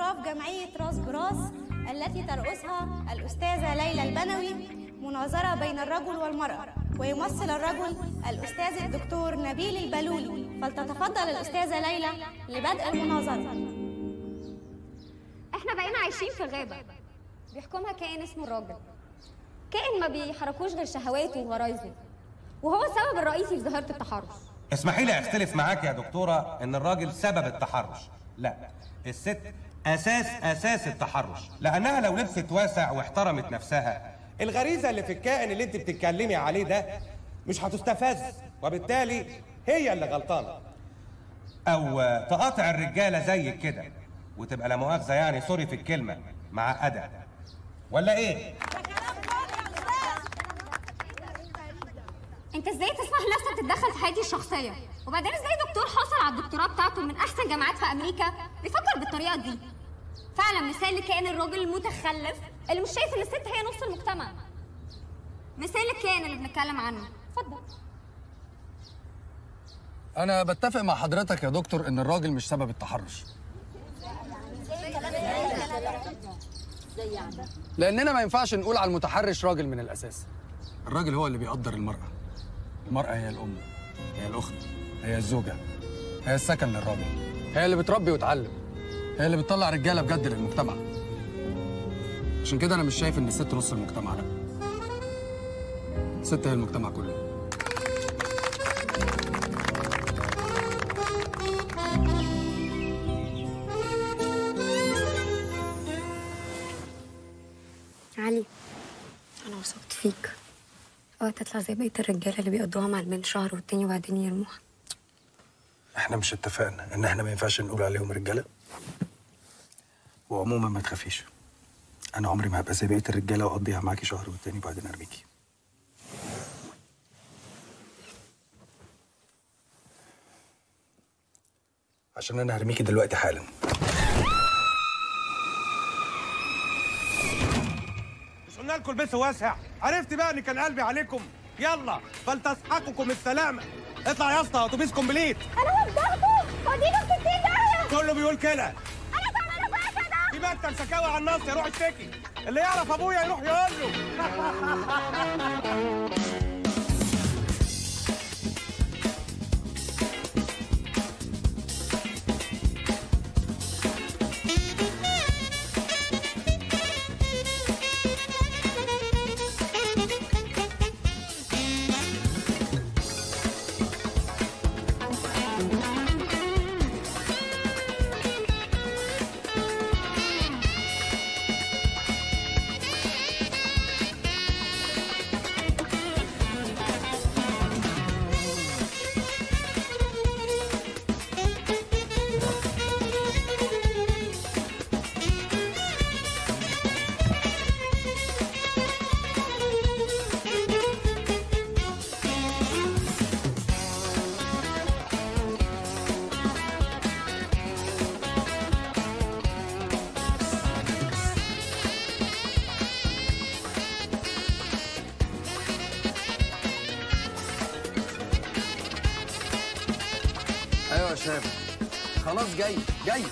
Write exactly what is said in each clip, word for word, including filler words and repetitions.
بإشراف جمعية راس براس التي ترأسها الأستاذة ليلى البنوي، مناظرة بين الرجل والمرأة، ويمثل الرجل الأستاذ الدكتور نبيل البلولي. فلتتفضل الأستاذة ليلى لبدء المناظرة. احنا بقينا عايشين في غابة بيحكمها كائن اسمه الراجل، كائن ما بيحركوش غير شهواته وغرايزه، وهو السبب الرئيسي في ظاهرة التحرش. اسمحي لي اختلف معاك يا دكتورة ان الراجل سبب التحرش، لا، الست اساس اساس التحرش، لانها لو لبست واسع واحترمت نفسها، الغريزة اللي في الكائن اللي انت بتتكلمي عليه ده مش هتستفز، وبالتالي هي اللي غلطانة. او تقاطع الرجالة زي كده وتبقى لا مؤاخذة يعني سوري في الكلمة مع أدى، ولا إيه؟ أنت إزاي تسمح لنفسك تتدخل في حياتي الشخصية؟ وبعدين إزاي دكتور حصل على الدكتوراه بتاعته من أحسن جامعات في أمريكا بيفكر بالطريقة دي؟ فعلا مثال لكائن الراجل المتخلف اللي مش شايف إن الست هي نص المجتمع. مثال الكائن اللي بنتكلم عنه، اتفضل. أنا بتفق مع حضرتك يا دكتور إن الراجل مش سبب التحرش، لأننا ما ينفعش نقول على المتحرش راجل من الأساس. الراجل هو اللي بيقدر المرأة، المرأة هي الأم، هي الأخت، هي الزوجة، هي السكن للراجل، هي اللي بتربي وتعلم، هي اللي بتطلع رجالة بجد للمجتمع. عشان كده أنا مش شايف إن الست نص المجتمع، لا، الست هي المجتمع كله. علي، أنا وثقت فيك، اوعى تطلع زي بقية الرجالة اللي بيقضوها مع البنت شهر والتاني وبعدين يرموها. احنا مش اتفقنا إن احنا ما ينفعش نقول عليهم رجالة؟ وعموما ما تخافيش، أنا عمري ما هبقى زي بقية الرجالة وأقضيها معاكي شهر والتاني وبعدين أرميكي. عشان أنا هرميكي دلوقتي حالا. قلنا لكم البسوا واسع، عرفت بقى ان كان قلبي عليكم، يلا فلتسحقكم السلامه. اطلع يا اسطى اتوبيس كومبليت. انا وبضغطه وديله في ستين دقيقه، كله بيقول كده. انا بعمله بقى كده، يبقى انت شكاوى على الناس، يروح اشتكي، اللي يعرف ابويا يروح يقول له. خلاص جاي جاي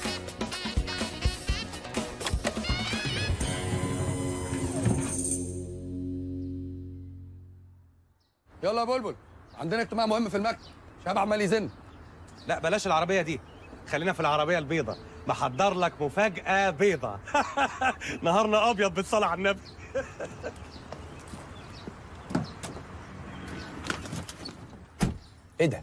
يلا يا بلبل، عندنا اجتماع مهم في المكتب، شهاب عمال يزن. لا بلاش العربيه دي، خلينا في العربيه البيضه، محضر لك مفاجاه بيضه. نهارنا ابيض بالصلاه على النبي. ايه ده؟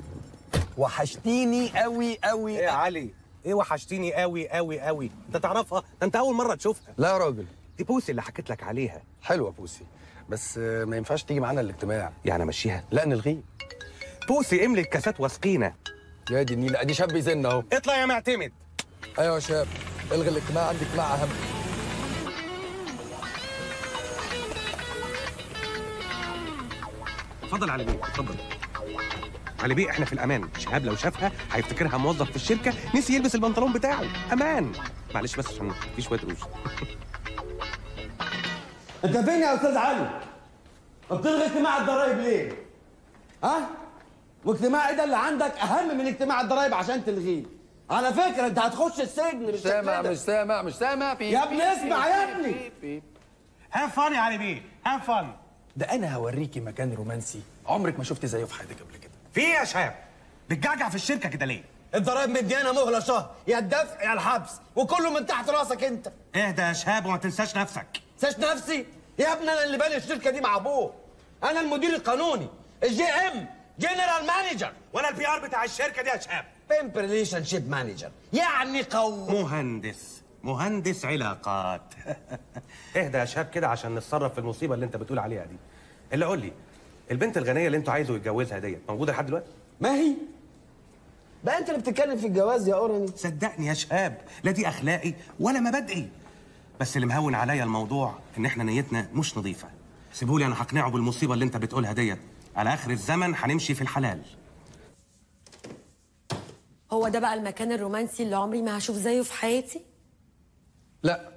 وحشتيني قوي قوي. ايه يا علي؟ ايه وحشتيني قوي قوي قوي؟ انت تعرفها؟ ده انت اول مره تشوفها. لا يا راجل، دي بوسي اللي حكيت لك عليها. حلوه بوسي، بس ما ينفعش تيجي معانا الاجتماع. يعني امشيها؟ لا نلغيه. بوسي املي الكاسات واسقينا. يا دي النيله، ادي شاب بيزن اهو. اطلع يا معتمد. ايوه يا شاب، الغي الاجتماع، عندي اجتماع اهم. اتفضل علي بيه، اتفضل علي بيه، احنا في الامان. شهاب لو شافها هيفتكرها موظف في الشركه نسي يلبس البنطلون بتاعه. امان، معلش بس عشان في شويه قروش. انت فين يا استاذ علي؟ بتلغي اجتماع الضرايب ليه؟ ها؟ واجتماع ايه ده اللي عندك اهم من اجتماع الضرايب عشان تلغيه؟ على فكره انت هتخش السجن. مش سامع مش سامع مش سامع في يا ابني اسمع يا ابني. هاف فن يا علي بيه هاف فن. ده انا هوريكي مكان رومانسي عمرك ما شفت زيه في حياتك قبل كده. في ايه يا شهاب؟ بتجعجع في الشركه كده ليه؟ الضرايب مديانه مهله شهر، يا الدفع يا الحبس، وكله من تحت راسك انت. اهدى يا شهاب وما تنساش نفسك. تنساش نفسي؟ يا ابني انا اللي باني الشركه دي مع ابوه. انا المدير القانوني، الجي ام، جنرال مانجر، وانا البي ار بتاع الشركه دي يا شهاب. بيمب ريليشن شيب مانجر، يعني قوي مهندس، مهندس علاقات. اهدى يا شهاب كده عشان نتصرف في المصيبه اللي انت بتقول عليها دي. اللي قول لي البنت الغنيه اللي انتوا عايزوا يتجوزها ديت موجوده لحد دلوقتي؟ ما هي بقى انت اللي بتتكلم في الجواز يا اوراني. صدقني يا شهاب لا دي اخلاقي ولا مبادئي، بس اللي مهون عليا الموضوع ان احنا نيتنا مش نظيفه. سيبولي انا هقنعه بالمصيبه اللي انت بتقولها ديت. على اخر الزمن هنمشي في الحلال. هو ده بقى المكان الرومانسي اللي عمري ما هشوف زيه في حياتي؟ لا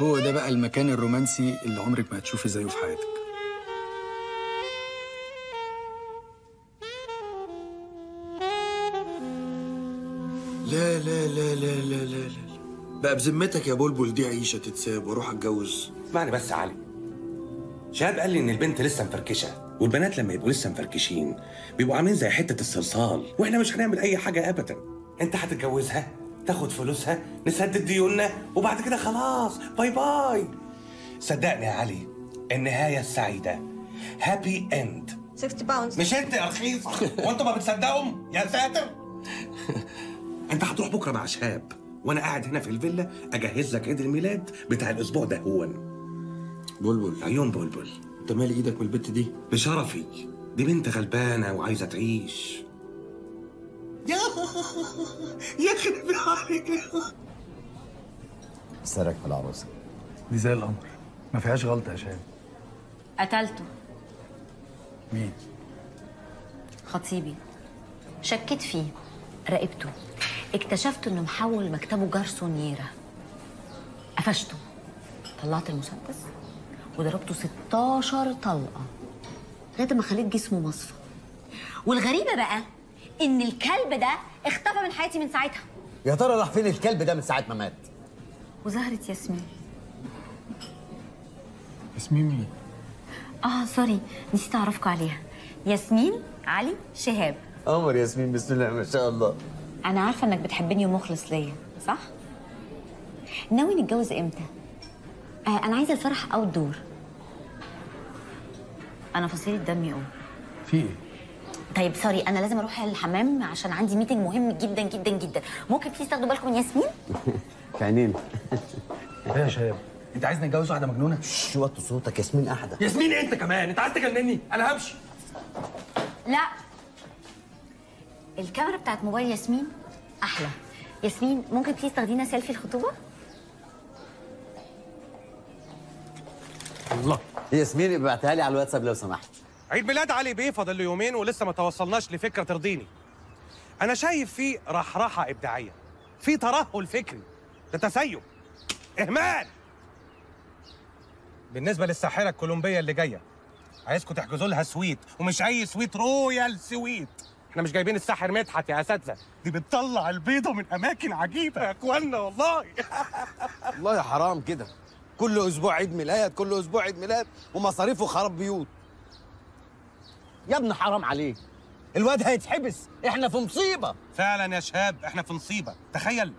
هو ده بقى المكان الرومانسي اللي عمرك ما هتشوفي زيه في حياتك. لا لا لا لا لا لا بقى بذمتك يا بلبل دي عيشه تتساب واروح اتجوز؟ اسمعني بس يا علي. شهاب قال لي ان البنت لسه مفركشه، والبنات لما يبقوا لسه مفركشين بيبقوا عاملين زي حته الصلصال، واحنا مش هنعمل اي حاجه ابدا. انت هتتجوزها؟ تاخد فلوسها، نسدد ديوننا، وبعد كده خلاص باي باي. صدقني يا علي النهايه السعيده، هابي اند. ستين باوندز مش انت يا رخيصه، وانتوا ما بتصدقهم يا ساتر. انت هتروح بكره مع شهاب، وانا قاعد هنا في الفيلا اجهز لك عيد الميلاد بتاع الاسبوع ده. هون بلبل عيون بلبل، انت مالي ايدك من البت دي؟ بشرفي دي بنت غلبانه وعايزه تعيش. يا خرب عليك. سرك في العروسه دي زي القمر، ما فيهاش غلطه يا شهاب. قتلته. مين؟ خطيبي. شكيت فيه، راقبته، اكتشفت انه محول مكتبه جارسونيره. قفشته، طلعت المسدس وضربته ستاشر طلقه لغايه ما خليت جسمه مصفى. والغريبه بقى إن الكلب ده اختفى من حياتي من ساعتها. يا ترى راح فين الكلب ده من ساعة ما مات؟ وظهرت ياسمين. ياسمين مين؟ آه سوري نسيت أعرفك عليها. ياسمين علي شهاب. قمر ياسمين بسم الله ما شاء الله. أنا عارفة إنك بتحبني ومخلص ليا، صح؟ ناوي نتجوز إمتى؟ آه أنا عايزة الفرح أوت دور. أنا فصيلة دمي أوي. في إيه؟ طيب سوري انا لازم اروح الحمام عشان عندي ميتنج مهم جدا جدا جدا. ممكن بليز تاخدوا بالكم من ياسمين؟ في عينينا. ايه يا شباب انت عايز نتجوز واحده مجنونه؟ شش وطي صوتك. ياسمين احدى. ياسمين انت كمان انت عايز تجنني؟ انا همشي. لا الكاميرا بتاعت موبايل ياسمين احلى. ياسمين ممكن بليز تاخدينا سيلفي الخطوبه؟ الله. ياسمين ابعتها لي على الواتساب لو سمحت. عيد ميلاد علي بيه فاضل له يومين ولسه ما توصلناش لفكره ترضيني. انا شايف فيه رحرحه ابداعيه، في ترهل فكري، ده تسيب، اهمال. بالنسبه للساحره الكولومبيه اللي جايه، عايزكم تحجزوا لها سويت، ومش اي سويت، رويال سويت. احنا مش جايبين الساحر مدحت يا اساتذه، دي بتطلع البيضه من اماكن عجيبه يا اخوانا والله. والله يا حرام كده، كل اسبوع عيد ميلاد، كل اسبوع عيد ميلاد، ومصاريفه خراب بيوت. يا ابني حرام عليك الواد هيتحبس، احنا في مصيبه فعلا يا شهاب، احنا في مصيبه. تخيل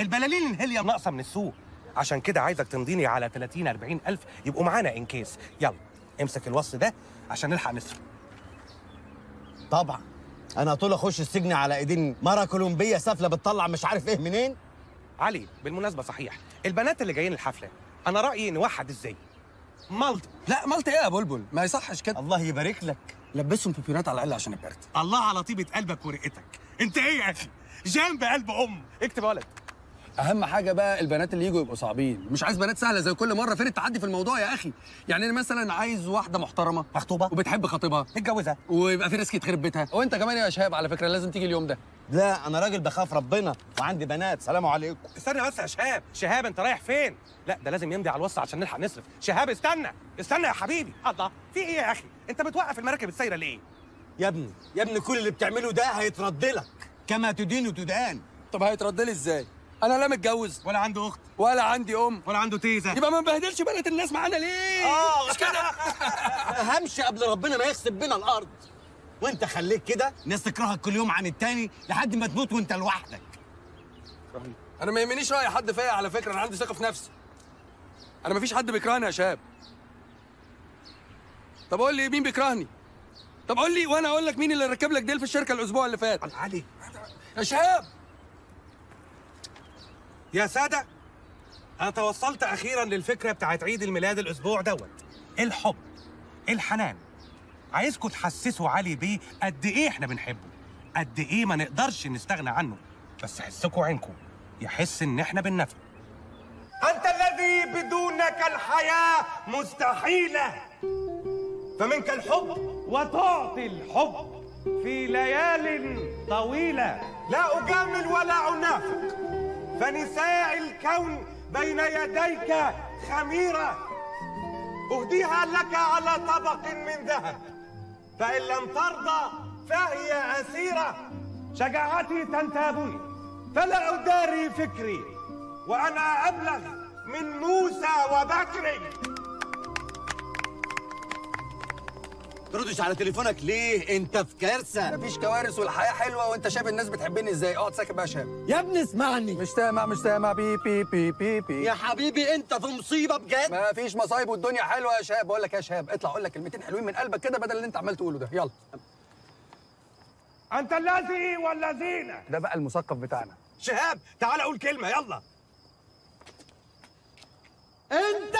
البلالين الهليه ناقصه من السوق، عشان كده عايزك تمضيني على تلاتين أربعين الف يبقوا معانا ان كيس. يلا امسك الوصل ده عشان نلحق نسرق. طبعا انا طول اخش السجن على ايدين مره كولومبيه سافله بتطلع مش عارف ايه منين. علي بالمناسبه صحيح البنات اللي جايين الحفله انا رايي نوحد ازاي مالتي. لا مالتي ايه يا بلبل، ما يصحش كده. الله يبارك لك، لبسهم بيبيونات على الاقل عشان ابقى ارتاح. الله على طيبه قلبك ورقتك، انت ايه يا اخي؟ جنب قلب ام. اكتب يا ولد. اهم حاجه بقى البنات اللي يجوا يبقوا صعبين، مش عايز بنات سهله زي كل مره. فين التعدي في الموضوع يا اخي؟ يعني انا مثلا عايز واحده محترمه مخطوبه وبتحب خطيبها اتجوزها ويبقى في ريسك يتخرب بيتها. وانت كمان يا شهاب على فكره لازم تيجي اليوم ده. لا انا راجل بخاف ربنا وعندي بنات. سلام عليكم. استنى بس يا شهاب. شهاب انت رايح فين؟ لا ده لازم يمضي على الوصيه عشان نلحق نصرف. شهاب استنى استنى يا حبيبي. الله في ايه يا اخي؟ انت بتوقف المراكب السايره ليه؟ يا ابني يا ابني كل اللي بتعمله ده هيترد لك كما تدين وتدان. طب هيترد لي ازاي؟ أنا لا متجوز ولا عندي أخت ولا عندي أم ولا عنده تيزة. يبقى ما نبهدلش بنات الناس معانا ليه؟ آه مش كده؟ همشي قبل ربنا ما يخسف بينا الأرض. وأنت خليك كده الناس تكرهك كل يوم عن التاني لحد ما تموت وأنت لوحدك. أنا ما يهمنيش رأي حد فيا على فكرة، أنا عندي ثقة في نفسي. أنا ما فيش حد بيكرهني يا شباب. طب قول لي مين بيكرهني؟ طب قول لي وأنا أقول لك مين اللي ركب لك ديل في الشركة الأسبوع اللي فات. علي يا شباب. يا سادة أنا توصلت أخيراً للفكرة بتاعت عيد الميلاد الأسبوع دوت. الحب، الحنان. عايزكم تحسسوا علي بيه قد إيه إحنا بنحبه، قد إيه ما نقدرش نستغنى عنه. بس حسكوا عينكم يحس إن إحنا بالنفع. أنت الذي بدونك الحياة مستحيلة، فمنك الحب وتعطي الحب في ليال طويلة. لا أجامل ولا أنافق، فنساء الكون بين يديك خميرة أهديها لك على طبق من ذهب، فإن لم ترضى فهي أسيرة. شجاعتي تنتابني فلا أداري فكري، وأنا أبلغ من موسى وبكري. تردش على تليفونك ليه؟ انت في كارثه. مفيش كوارث والحياه حلوه، وانت شايف الناس بتحبني ازاي. اقعد ساكت بقى يا شباب. يا ابني اسمعني. مش سامع مش سامع. بي بي بي بي بي يا حبيبي انت في مصيبه بجد. مفيش مصايب والدنيا حلوه يا شباب. بقول لك يا شباب اطلع اقول لك كلمتين حلوين من قلبك كده بدل اللي انت عمال تقوله ده. يلا. انت الذي والذين. ده بقى المثقف بتاعنا. شهاب تعال اقول كلمه يلا. انت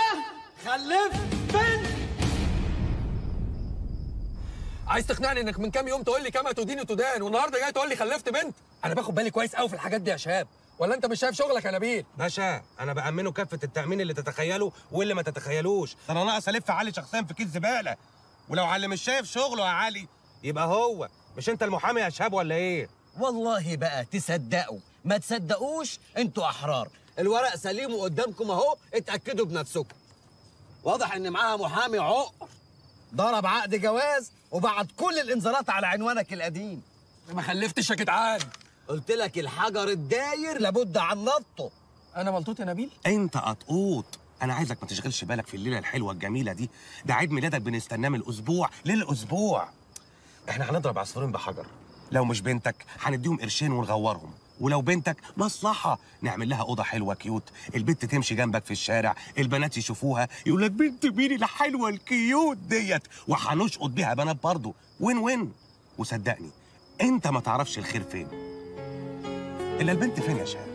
خلفت بنت. عايز تقنعني انك من كام يوم تقول لي كما تدين وتدان، والنهارده جاي تقول لي خلفت بنت؟ انا باخد بالي كويس قوي في الحاجات دي يا شهاب، ولا انت مش شايف شغلك يا نبيل؟ باشا انا بامنه كافه التامين اللي تتخيله واللي ما تتخيلوش، انا ناقص الف علي شخصيا في كيس زباله، ولو علي مش شايف شغله يا علي يبقى هو، مش انت المحامي يا شهاب ولا ايه؟ والله بقى تصدقوا، ما تصدقوش انتوا احرار، الورق سليم وقدامكم اهو، اتاكدوا بنفسكم. واضح ان معاها محامي عقر، ضرب عقد جواز وبعد كل الانذارات على عنوانك القديم. ما خلفتش يا جدعان. قلت لك الحجر الداير لابد عن نطه. انا ملطوط يا نبيل؟ انت قطقوط. انا عايزك ما تشغلش بالك في الليله الحلوه الجميله دي، ده عيد ميلادك بنستناه من الاسبوع للاسبوع. احنا هنضرب عصفورين بحجر، لو مش بنتك هنديهم قرشين ونغورهم، ولو بنتك مصلحه نعمل لها اوضه حلوه كيوت، البنت تمشي جنبك في الشارع، البنات يشوفوها يقول لك بنت مين الحلوه الكيوت ديت، وهنشقط بيها بنات برضه. وين وين. وصدقني انت ما تعرفش الخير فين الا البنت فين يا شهاب.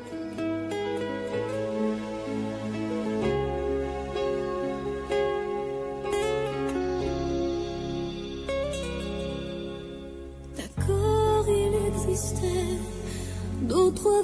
D'autres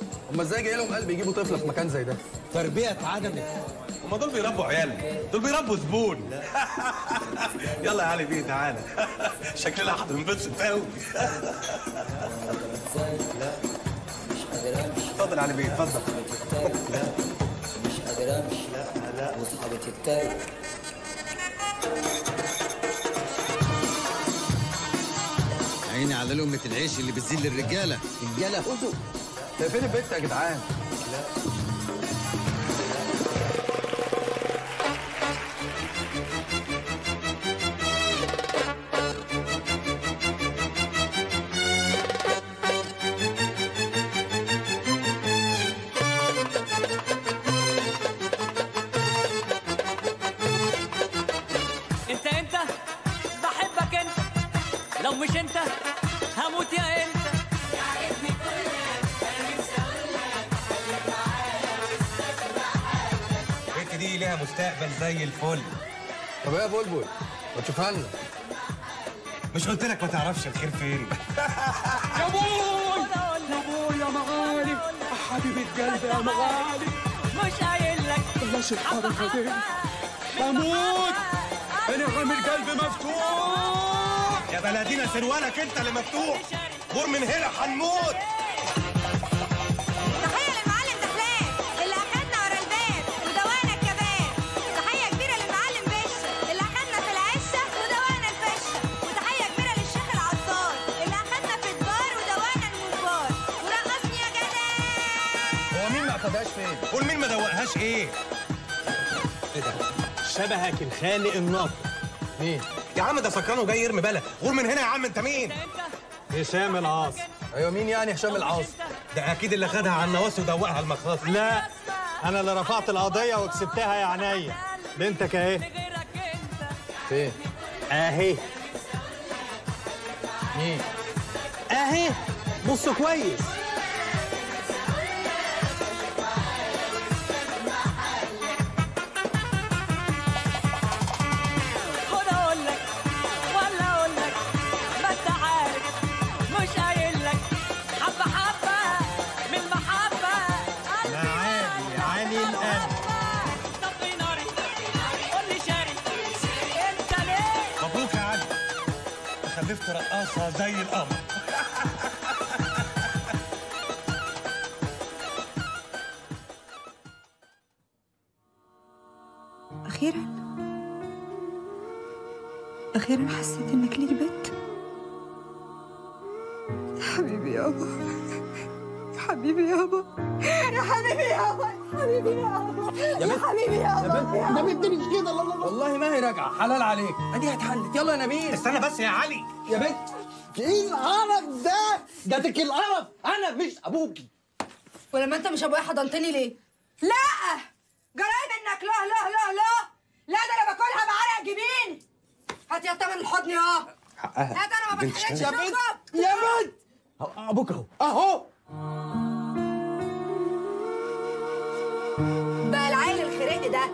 هما ازاي جاي لهم قلب يجيبوا طفله في مكان زي ده؟ تربيه اتعدمت. هما دول بيربوا عيال، دول بيربوا زبون. يلا يا علي بيه تعالى. شكلنا هتنبسط قوي. اتفضل يا علي بيه اتفضل. مش قادر امشي. لا لا واصحابي تتايب. عيني على لقمه العيش اللي بتزيل للرجاله. رجاله خدوا. ده فين البنت يا جدعان؟ دي لها مستقبل زي الفل. طب ايه يا بلبل؟ ما تشوفها لنا. مش قلت لك ما تعرفش الخير فين؟ يا بوي يا بوي يا مغالي حبيبة قلبي يا مغالي مش قايل لك والله شطارة غريبة بموت انا عامل قلبي مفتوح يا بلدينا سروالك انت اللي مفتوح غور من هنا هنموت. قول مين ما دوقهاش ايه؟ ايه ده؟ شبهك الخالق الناطق. مين؟ يا عم ده سكران وجاي يرمي بلد، غور من هنا يا عم انت مين؟ هشام العاصي. ايوه مين يعني هشام العاصي؟ ده اكيد اللي خدها على النواصي ودوقها المخاصي. لا انا اللي رفعت القضيه وكسبتها يا عينيا، بنتك اهي. فين؟ اهي. مين؟ اهي، بصوا كويس. رقاصة زي القمر. أخيراً أخيراً حسيت إنك ليك بنت. يا حبيبي يابا يا حبيبي يابا يا حبيبي يابا يا حبيبي يابا يا حبيبي يابا يا بنت مش كده. لا لا لا والله ما هي راجعة حلال عليك. أدي هتحلت. يلا يا نبيل استنى بس يا علي. يا بنت ايه القرف ده؟ ده تك القرف. انا مش ابوكي. ولما انت مش ابويا حضنتني ليه؟ لا جرايد انك لا لا لا لا لا ده انا باكلها بعرق جبيني. هات يا تمن الحضن يا حقها. هات انا ما بتحرجش. يا بنت يا بنت ابوك اهو اهو. بقى العيل الخرق ده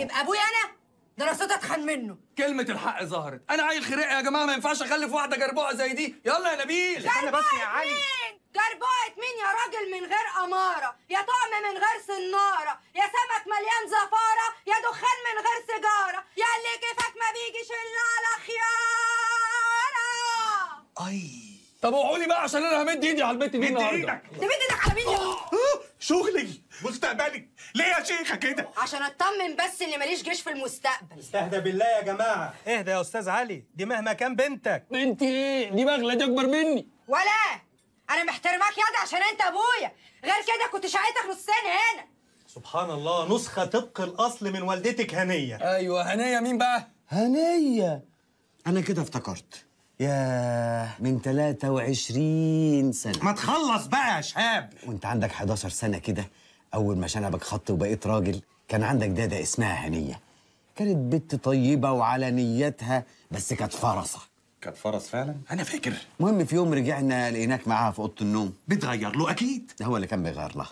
يبقى ابويا انا؟ دراستها اتخان منه. كلمة الحق ظهرت، أنا عيل خريقة يا جماعة ما ينفعش أخلف واحدة جربوعة زي دي، يلا يا نبيل. جربوعة بس يا علي. مين؟ جربوعة مين يا راجل من غير أمارة، يا طعم من غير صنارة، يا سمك مليان زفارة، يا دخان من غير سيجارة، يا اللي كيفك ما بيجيش إلا على خيارة. أي طب اوعوا لي بقى عشان أنا همد إيدي على البيت دي النهاردة. مد إيدك. تمد إيدك على مين؟ شغلي مستقبلي. ليه يا شيخه كده؟ عشان اطمن بس ان ماليش جيش في المستقبل. استهدى بالله يا جماعه. اهدى يا استاذ علي، دي مهما كان بنتك. بنتي ايه؟ دي بغله دي اكبر مني. ولا انا محترماك ياض عشان انت ابويا، غير كده كنت شقيتك نصين هنا. سبحان الله، نسخه طبق الاصل من والدتك هنيه. ايوه هنيه. مين بقى؟ هنيه. انا كده افتكرت. ياه من تلاتة وعشرين سنة. ما تخلص بقى يا شهاب. وانت عندك حداشر سنة كده، أول ما شنبك خط وبقيت راجل، كان عندك دادة اسمها هنية. كانت بنت طيبة وعلى نيتها، بس كانت فرصة. كانت فرص فعلا؟ أنا فاكر. المهم في يوم رجعنا لقيناك معاها في أوضة النوم. بتغير له أكيد. ده هو اللي كان بيغير لها.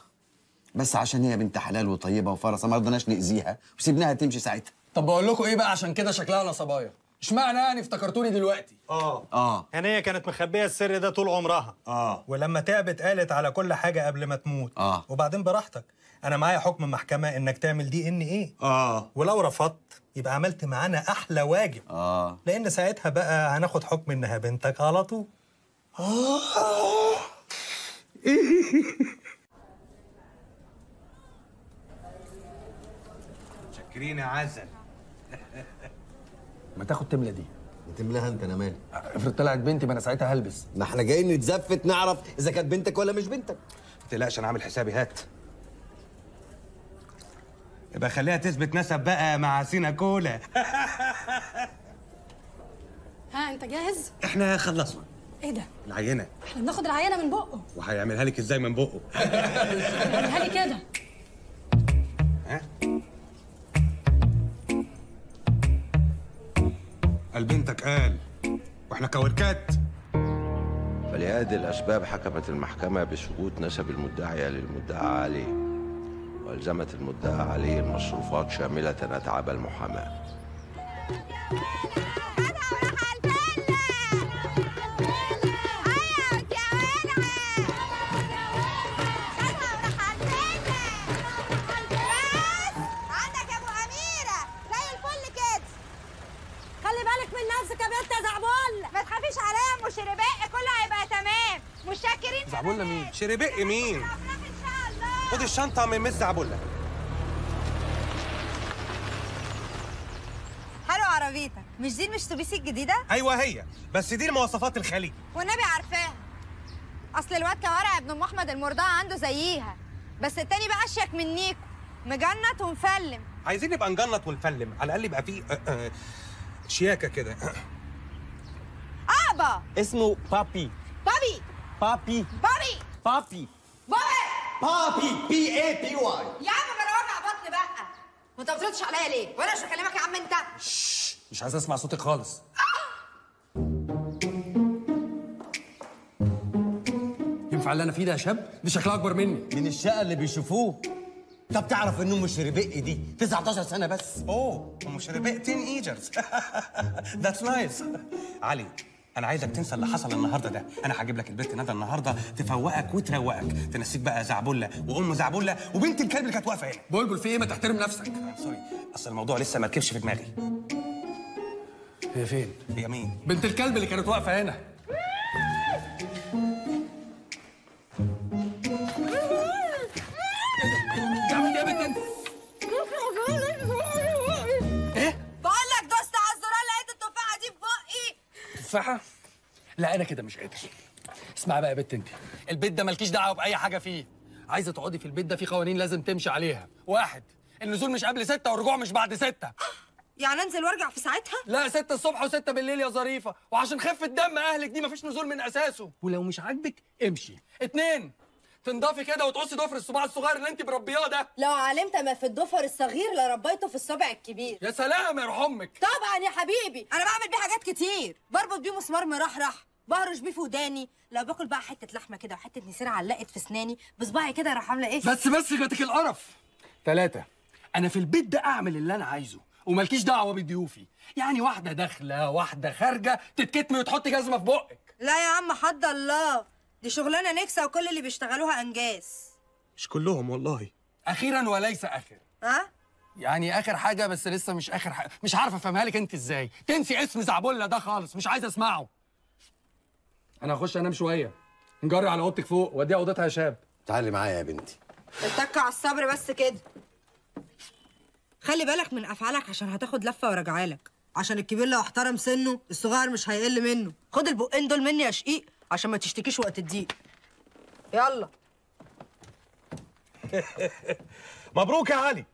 بس عشان هي بنت حلال وطيبة وفرصة ما رضناش نأذيها وسيبناها تمشي ساعتها. طب بقول لكم إيه بقى عشان كده شكلها نصبايا؟ اشمعنى يعني افتكرتوني دلوقتي؟ اه اه هنيه كانت مخبيه السر ده طول عمرها. اه ولما تعبت قالت على كل حاجه قبل ما تموت. اه وبعدين براحتك، انا معايا حكم محكمه انك تعمل دي ان ايه. اه ولو رفضت يبقى عملت معانا احلى واجب. اه لان ساعتها بقى هناخد حكم انها بنتك على طول. اه شكرين يا عسل. ما تاخد تملى دي. تملاها انت انا مالي. افرض طلعت بنتي ما انا ساعتها هلبس. ما احنا جايين نتزفت نعرف اذا كانت بنتك ولا مش بنتك. ما تقلقش انا عامل حسابي. هات. يبقى خليها تثبت نسب بقى مع سينا كولا. ها انت جاهز؟ احنا خلصنا. ايه ده؟ العينه. احنا بناخد العينه من بقه. وهيعملها لك ازاي من بقه؟ هيعملها لي كده. ها؟ قال بنتك قال واحنا كوركات. فلهذه الاسباب حكمت المحكمه بسقوط نسب المدعيه للمدعى عليه، وألزمت المدعى عليه المصروفات شاملة أتعاب المحاماة. زعبولة مين؟ شربق مين؟ خد الشنطة يا ميس زعبولة. حلو عربيتك، مش دي المشتوبيسي الجديدة؟ أيوه هي، بس دي المواصفات الخليجي والنبي عارفاها. أصل الواد كوارع ابن أم أحمد المرضعة عنده زييها، بس التاني بقى أشيك منيكوا، مجنط ومفلم. عايزين نبقى نجنط ونفلم، على الأقل يبقى فيه أه أه شياكة كده. أعبا اسمه بابي بابي بابي بابي بابي بابي بابي بي اي بي واي. يا عم انا وجع بطني بقى، وانت ما بتردش عليا ليه؟ وانا مش هكلمك يا عم انت. شش مش عايز اسمع صوتك خالص. ينفع اللي انا فيه ده يا شاب؟ دي شكلها اكبر مني من الشقه اللي بيشوفوه. طب تعرف ان ام شربق دي تسعتاشر سنه بس؟ اوه ام شربق تين ايجرز. ذاتس نايس. علي أنا عايزك تنسى اللي حصل النهارده ده، أنا هجيب لك البنت ندى النهارده تفوقك وتروقك، تنسيك بقى زعبولة وأم زعبولة وبنت الكلب اللي كانت واقفة هنا. بلبل في إيه؟ ما تحترم نفسك. سوري، أصل الموضوع لسه ما ركبش في دماغي. هي فين؟ هي مين؟ بنت الكلب اللي كانت واقفة هنا. تعمل إيه يا بنت؟ إيه؟ بقول لك دوست على الزرار لقيت التفاحة دي في بقي. تفاحة؟ لا انا كده مش قادر. اسمعي بقى يا بت انت، البيت ده مالكيش دعوه باي حاجه فيه. عايزه تقعدي في البيت ده في قوانين لازم تمشي عليها. واحد، النزول مش قبل ستة والرجوع مش بعد ستة. يعني انزل وارجع في ساعتها؟ لا، ستة الصبح وستة بالليل يا ظريفه، وعشان خفه دم اهلك دي مفيش نزول من اساسه، ولو مش عاجبك امشي. اتنين، تنضفي كده وتقصي ضفر الصباع الصغير اللي انت مربياه ده. لو علمت ما في الضفر الصغير لربيته في الصبع الكبير. يا سلام يا امك. طبعا يا حبيبي، انا بعمل بيه حاجات كتير، بربط بيه مسمار مرحرح، بهرش بيه في وداني، لو باكل بقى حته لحمه كده وحته نسيره علقت في اسناني بصباعي كده راح عامله ايه؟ بس بس جاتك القرف. ثلاثة، انا في البيت ده اعمل اللي انا عايزه ومالكيش دعوه بضيوفي، يعني واحده داخله واحده خارجه تتكتمي وتحطي جزمه في بقك. لا يا عم حد الله، دي شغلانه نكسه وكل اللي بيشتغلوها انجاز. مش كلهم والله. اخيرا وليس اخر. ها؟ يعني اخر حاجه بس لسه مش اخر حاجه. مش عارفه افهمها لك انت ازاي تنسي اسم زعبولة ده خالص، مش عايز اسمعه. انا هخش انام شويه، نجري على اوضتك فوق واديها اوضتها يا شاب. تعالي معايا يا بنتي. اتك على الصبر بس كده، خلي بالك من افعالك عشان هتاخد لفه وراجعه لك. عشان الكبير لو احترم سنه الصغير مش هيقل منه. خد البقين دول مني يا شقيق عشان ما تشتكيش وقت الضيق. يلا. مبروك يا علي،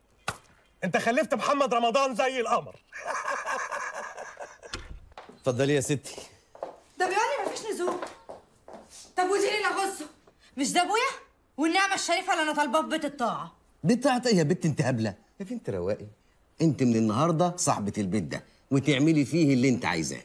انت خلفت محمد رمضان زي القمر. اتفضلي يا ستي. ده بيقولي مفيش نزول. طب ودي ليه اغصه؟ مش ده ابويا والنعمه الشريفه اللي انا طالباه في بيت الطاعه. بتاعت ايه يا بت انت هبله؟ يا بنت رواقي، انت من النهارده صاحبه البيت ده وتعملي فيه اللي انت عايزاه.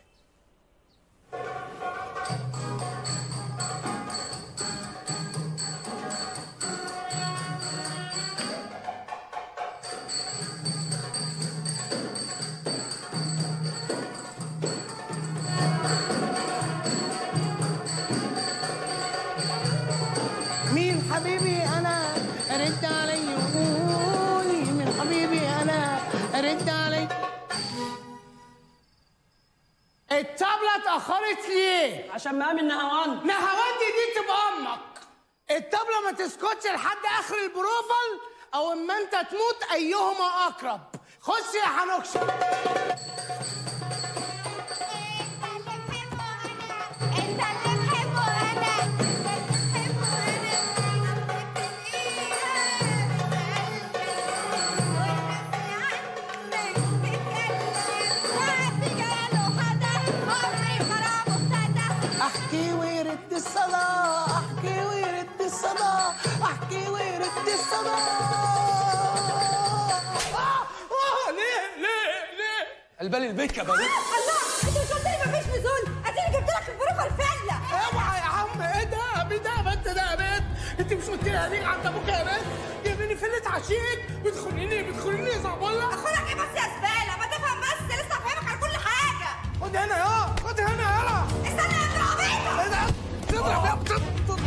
الطبلة اتأخرت ليه؟ عشان مقام النهواند. نهواند دي تبقى أمك. الطبلة ما تسكتش لحد آخر البروفل، أو إما أنت تموت أيهما أقرب. خش يا حنوكشة. قلبالي البيك يا بابا. الله، انت مش قلت لي مفيش نزول؟ اديني جبت لك البروفه الفله. اوعى يا عم، ايه ده؟ ايه ده؟ ما انت ده يا بنت، انت مش قلت لي هنيجي عند ابوك يا بنت؟ بترميني في اللي تعشيت، بتخونيني بتخونيني يا زعبله. اخونك ايه بس يا زباله؟ ما تفهم بس، لسه هفهمك على كل حاجه. خد هنا يا خد هنا يلا. استنى يا ابن العبيطه. ايه ده؟ تضرب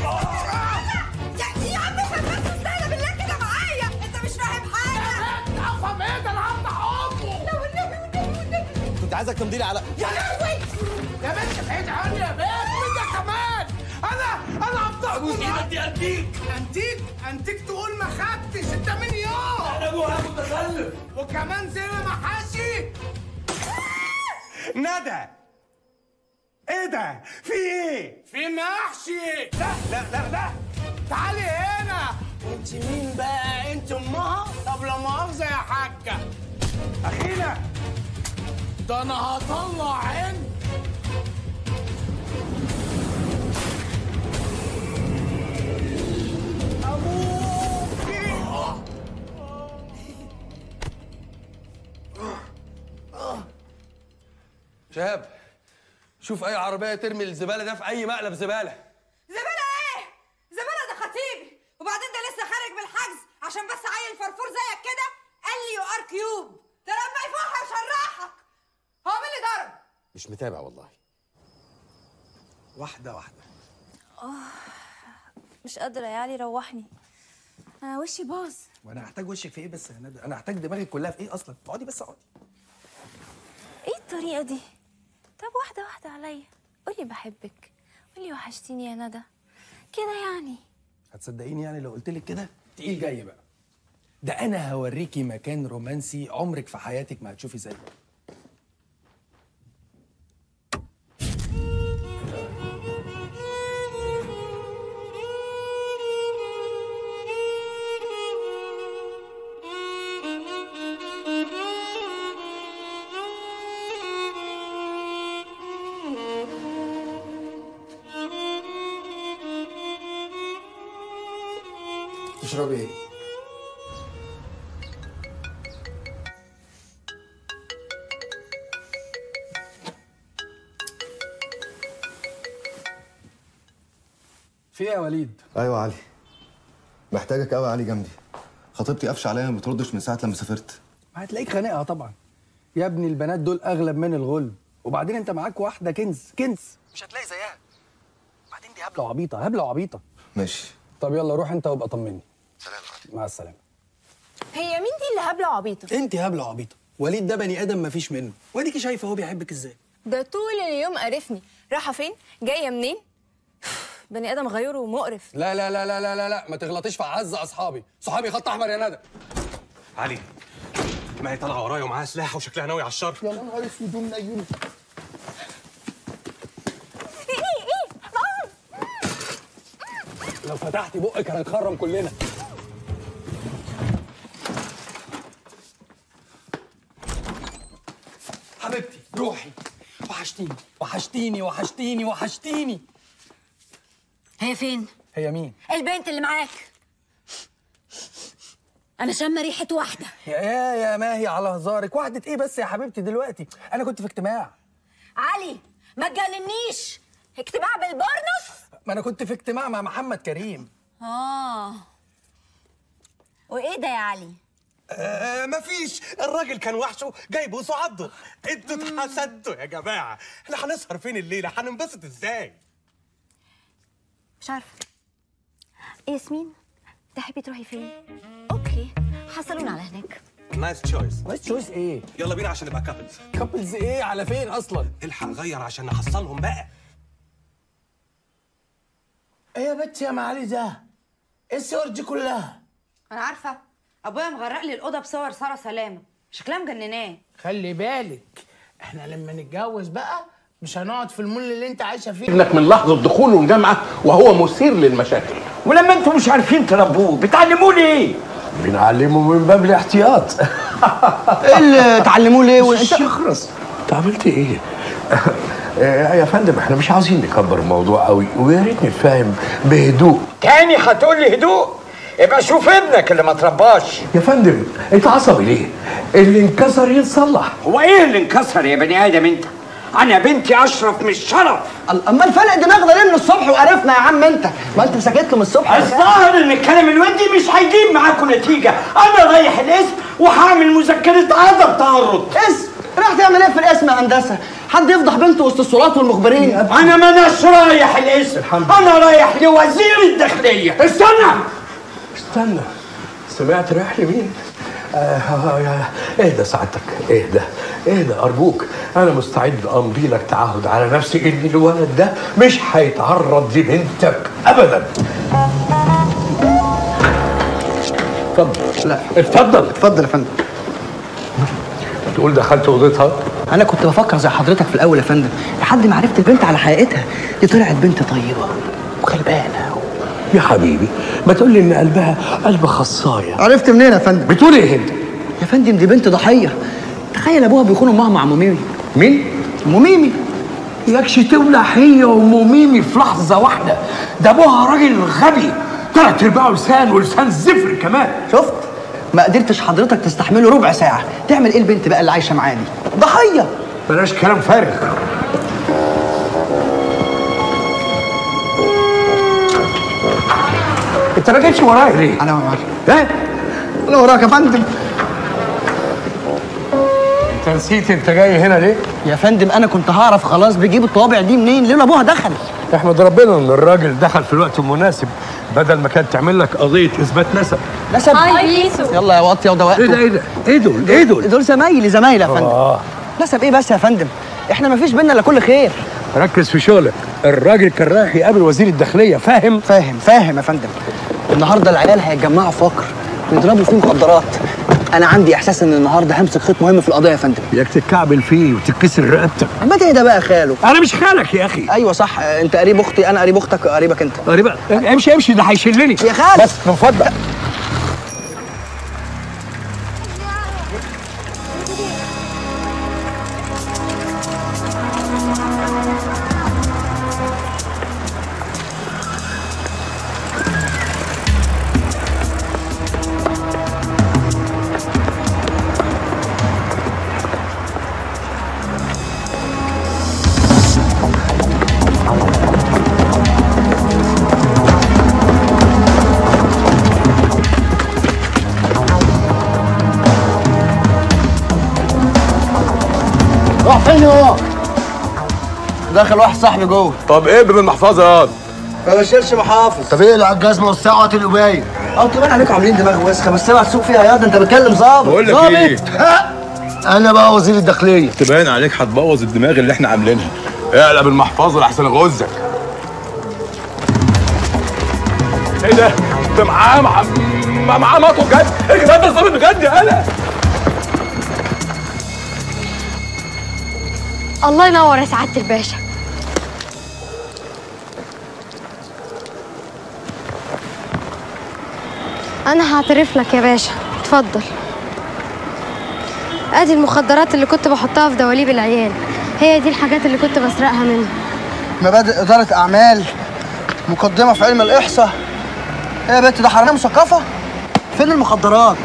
يا يا عم افهم بس، استهلا بالله كده معايا، انت مش فاهم حاجه. افهم ايه ده؟ انا هفتح امي. لا والنبي والنبي والنبي كنت عايزك تمضي لي على. يا لهوي يا بنت بعيد عني يا بنت. وانت كمان انا انا هفتحكوا. ادي اديك انتيك انتيك تقول ما خدتش انت مين يا؟ انا ابو هاب متخلف وكمان زي ما حاشي. ندى ايه ده؟ في ايه؟ في محشي. لا لا لا لا تعالي هنا. انت مين بقى؟ انت امها؟ طب لا مؤاخذه يا حاجه اخينا، ده انا هطلع عين. شهاب شوف اي عربيه ترمي الزباله ده في اي مقلب زباله. زباله ايه؟ زباله ده خطيبي، وبعدين ده لسه خارج من الحجز عشان بس عيل فرفور زيك كده قال لي يو ار كيوب. ده لما يفوحش هشرحك. هو مين اللي ضرب؟ مش متابع والله. واحده واحده. اه مش قادره يا علي، روحني انا وشي باظ. وانا هحتاج وشك في ايه بس يا ندى؟ انا هحتاج دماغك كلها في ايه اصلا؟ اقعدي بس اقعدي. ايه الطريقه دي؟ طب واحده واحده عليا، قولي بحبك، قولي وحشتيني يا ندى كده يعني. هتصدقيني يعني لو قلت لك كده؟ تقيل جاي بقى. ده انا هوريكي مكان رومانسي عمرك في حياتك ما هتشوفي زيه. تشربي ايه؟ في ايه يا وليد؟ ايوه يا علي، محتاجك قوي يا علي جنبي. خطيبتي قفش عليا ما بتردش من ساعه لما سافرت. ما هتلاقيك خانقها طبعا يا ابني، البنات دول اغلب من الغل. وبعدين انت معاك واحده كنز كنز مش هتلاقي زيها. بعدين دي هبله وعبيطه هبله وعبيطه. ماشي طب يلا روح انت وابقى طمني. سلام عليكم. مع السلامه. هي مين دي اللي هبله وعبيطه؟ انت هبله وعبيطه. وليد ده بني ادم مفيش منه، واديكي شايفه هو بيحبك ازاي. ده طول اليوم قرفني، رايحه فين؟ جايه منين؟ بني ادم غيور ومقرف. لا لا لا لا لا لا ما تغلطيش في اعز اصحابي، صحابي خط احمر يا ندى. علي ما هي طالعه ورايا ومعاها سلاح وشكلها ناوي على الشر. يا نهار اسود من عيوني. لو فتحتي بقك هنتخرم كلنا. حبيبتي روحي، وحشتيني وحشتيني وحشتيني وحشتيني. هي فين؟ هي مين؟ البنت اللي معاك. انا شامه ريحه واحده. يا يا ماهي على هزارك، واحده ايه بس يا حبيبتي؟ دلوقتي انا كنت في اجتماع. علي ما تجننيش، اجتماع بالبورنوس. ما انا كنت في اجتماع مع محمد كريم. اه وايه ده يا علي؟ آه مفيش، الراجل كان وحشه جاي بوسه عضه. انتوا اتحسدتوا يا جماعه، احنا هنسهر فين الليله؟ هننبسط ازاي؟ مش عارفه. ياسمين تحبي تروحي فين؟ اوكي حصلون على هناك. نايس تشويس. نايس تشويس ايه؟ يلا بينا عشان نبقى كابلز. كابلز ايه؟ على فين اصلا؟ الحق نغير عشان نحصلهم بقى. ايه يا بنتي يا معالي ده؟ ايه الصور دي كلها؟ انا عارفه، ابويا مغرق لي الاوضه بصور ساره سلامه، شكلها مجنناه. خلي بالك احنا لما نتجوز بقى مش هنقعد في المول اللي انت عايشه فيه. ابنك من لحظه دخوله الجامعه وهو مثير للمشاكل. ولما انتوا مش عارفين تربوه بتعلموه ليه؟ بنعلمه من باب الاحتياط. ايه اللي تعلموه ليه وانت يخرس؟ انت عملت ايه؟ يا فندم احنا مش عاوزين نكبر الموضوع قوي، ويا ريت نتفاهم بهدوء. تاني هتقول لي هدوء؟ يبقى شوف ابنك اللي ما ترباش. يا فندم انت عصبي ليه؟ اللي انكسر يتصلح. هو ايه اللي انكسر يا بني ادم انت؟ انا بنتي اشرف من الشرف. امال فلق دماغنا ليه من الصبح وقرفنا يا عم انت؟ ما انت سكت له من الصبح. الظاهر ان الكلام الودي مش هيجيب معاكم نتيجه، انا رايح الاسم وهعمل مذكره عدم تعرض. اسم؟ رايح تعمل ايه في الاسم يا هندسه؟ حد يفضح بنته وسط الصلاة والمخبرين؟ انا ما اناش رايح الاسم، انا رايح لوزير الداخليه. استنى استنى، سمعت رايح لمين؟ اهدى سعادتك، اهدى اهدى ارجوك، انا مستعد امضي لك تعهد على نفسي ان الولد ده مش هيتعرض لبنتك ابدا. اتفضل. لا اتفضل اتفضل يا فندم. تقول دخلت اوضتها؟ انا كنت بفكر زي حضرتك في الاول يا فندم لحد ما عرفت البنت على حقيقتها. دي طلعت بنت طيبه وغلبانه يا حبيبي، ما تقول لي ان قلبها قلب خصايه. عرفت منين يا فندم؟ بتقول ايه انت؟ يا فندم دي بنت ضحيه، تخيل ابوها بيكون امها مع ام ميمي. مين؟ ام ميمي. ياكش تولع هي وام ميمي في لحظه واحده، ده ابوها راجل غبي تلات ارباعه لسان ولسان زفر كمان. شفت؟ ما قدرتش حضرتك تستحمله ربع ساعه، تعمل ايه البنت بقى اللي عايشه معاه دي؟ ضحيه. بلاش كلام فارغ. انت ما جيتش ورايا ليه؟ انا وراك. ايه؟ انا وراك يا فندم. انت نسيت انت جاي هنا ليه؟ يا فندم انا كنت هعرف خلاص بيجيب الطوابع دي منين، لولا ابوها دخل. احمد ربنا ان الراجل دخل في الوقت المناسب، بدل ما كانت تعمل لك قضيه اثبات نسب. نسب؟ يلا يا وطي يا ودواء. ايه ده ايه ده؟ ايه دول؟ ايه دول؟ دول زمايلي زمايلي يا فندم. اه نسب ايه بس يا فندم؟ احنا ما فيش بينا الا كل خير. ركز في شغلك، الراجل كان رايح يقابل وزير الداخليه، فاهم؟ فاهم فاهم يا فندم. النهارده العيال هيتجمعوا في وكر ويضربوا فيه مخدرات. انا عندي احساس ان النهارده همسك خيط مهم في القضيه يا فندم. ياك تتكعبل فيه وتتكسر رقبتك. ما تهدى بقى يا خاله. انا مش خالك يا اخي. ايوه صح، انت قريب اختي، انا قريب اختك، قريبك انت. قريبك؟ امشي امشي ده هيشلني يا خاله. بس من فضلك. دخل واحد صاحبي جوه. طب ايه بالمحفظه ياض؟ ما بشيلش محافظ. طب ايه اللي على الجزمه والساعه وقت القبايه؟ اه كمان عليكم عاملين دماغ وسخه، بس اوعى تسوق فيها ياض، انت بتكلم ظابط. بقول لك ايه؟ انا بقى وزير الداخليه. تبان عليك هتبوظ الدماغ اللي احنا عاملينها. اقلب المحفظه لحسن اغزك. ايه ده؟ ده معاه معاه معاه مطوه بجد؟ ايه ده الظابط بجد يا هلا؟ الله ينور يا سعاده الباشا. انا هعترف لك يا باشا، اتفضل. ادي المخدرات اللي كنت بحطها في دواليب العيال، هي دي الحاجات اللي كنت بسرقها منهم. مبادئ اداره اعمال، مقدمه في علم الاحصاء. ايه يا بنت ده حراميه مثقفه؟ فين المخدرات؟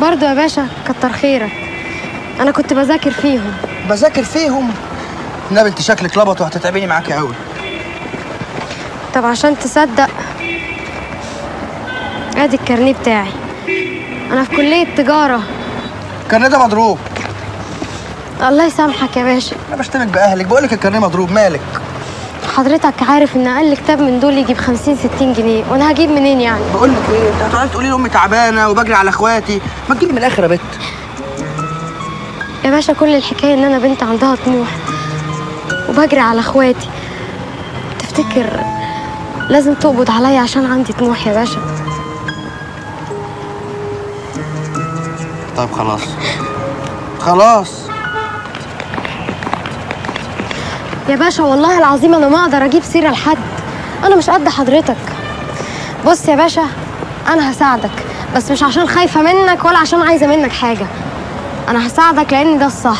برضه يا باشا كتر خيرك، انا كنت بذاكر فيهم. بذاكر فيهم؟ النبي انت شكلك لبط وهتتعبيني معاكي قوي. طب عشان تصدق ادي الكارنيه بتاعي، انا في كليه تجاره. الكارنيه ده مضروب. الله يسامحك يا باشا. انا بشتمك باهلك، بقول لك الكارنيه مضروب. مالك؟ حضرتك عارف ان اقل كتاب من دول يجيب خمسين ستين جنيه، وانا هجيب منين يعني؟ بقول لك ايه، انت هتقعدي تقولي لامي تعبانه وبجري على اخواتي، ما تجيبي من الاخر يا بت. يا باشا كل الحكايه ان انا بنت عندها طموح وبجري على اخواتي. تفتكر لازم تقبض عليا عشان عندي طموح يا باشا؟ طيب خلاص خلاص يا باشا، والله العظيم انا ما اقدر اجيب سيره لحد، انا مش قد حضرتك. بص يا باشا انا هساعدك، بس مش عشان خايفه منك ولا عشان عايزه منك حاجه. أنا هساعدك لأن ده الصح.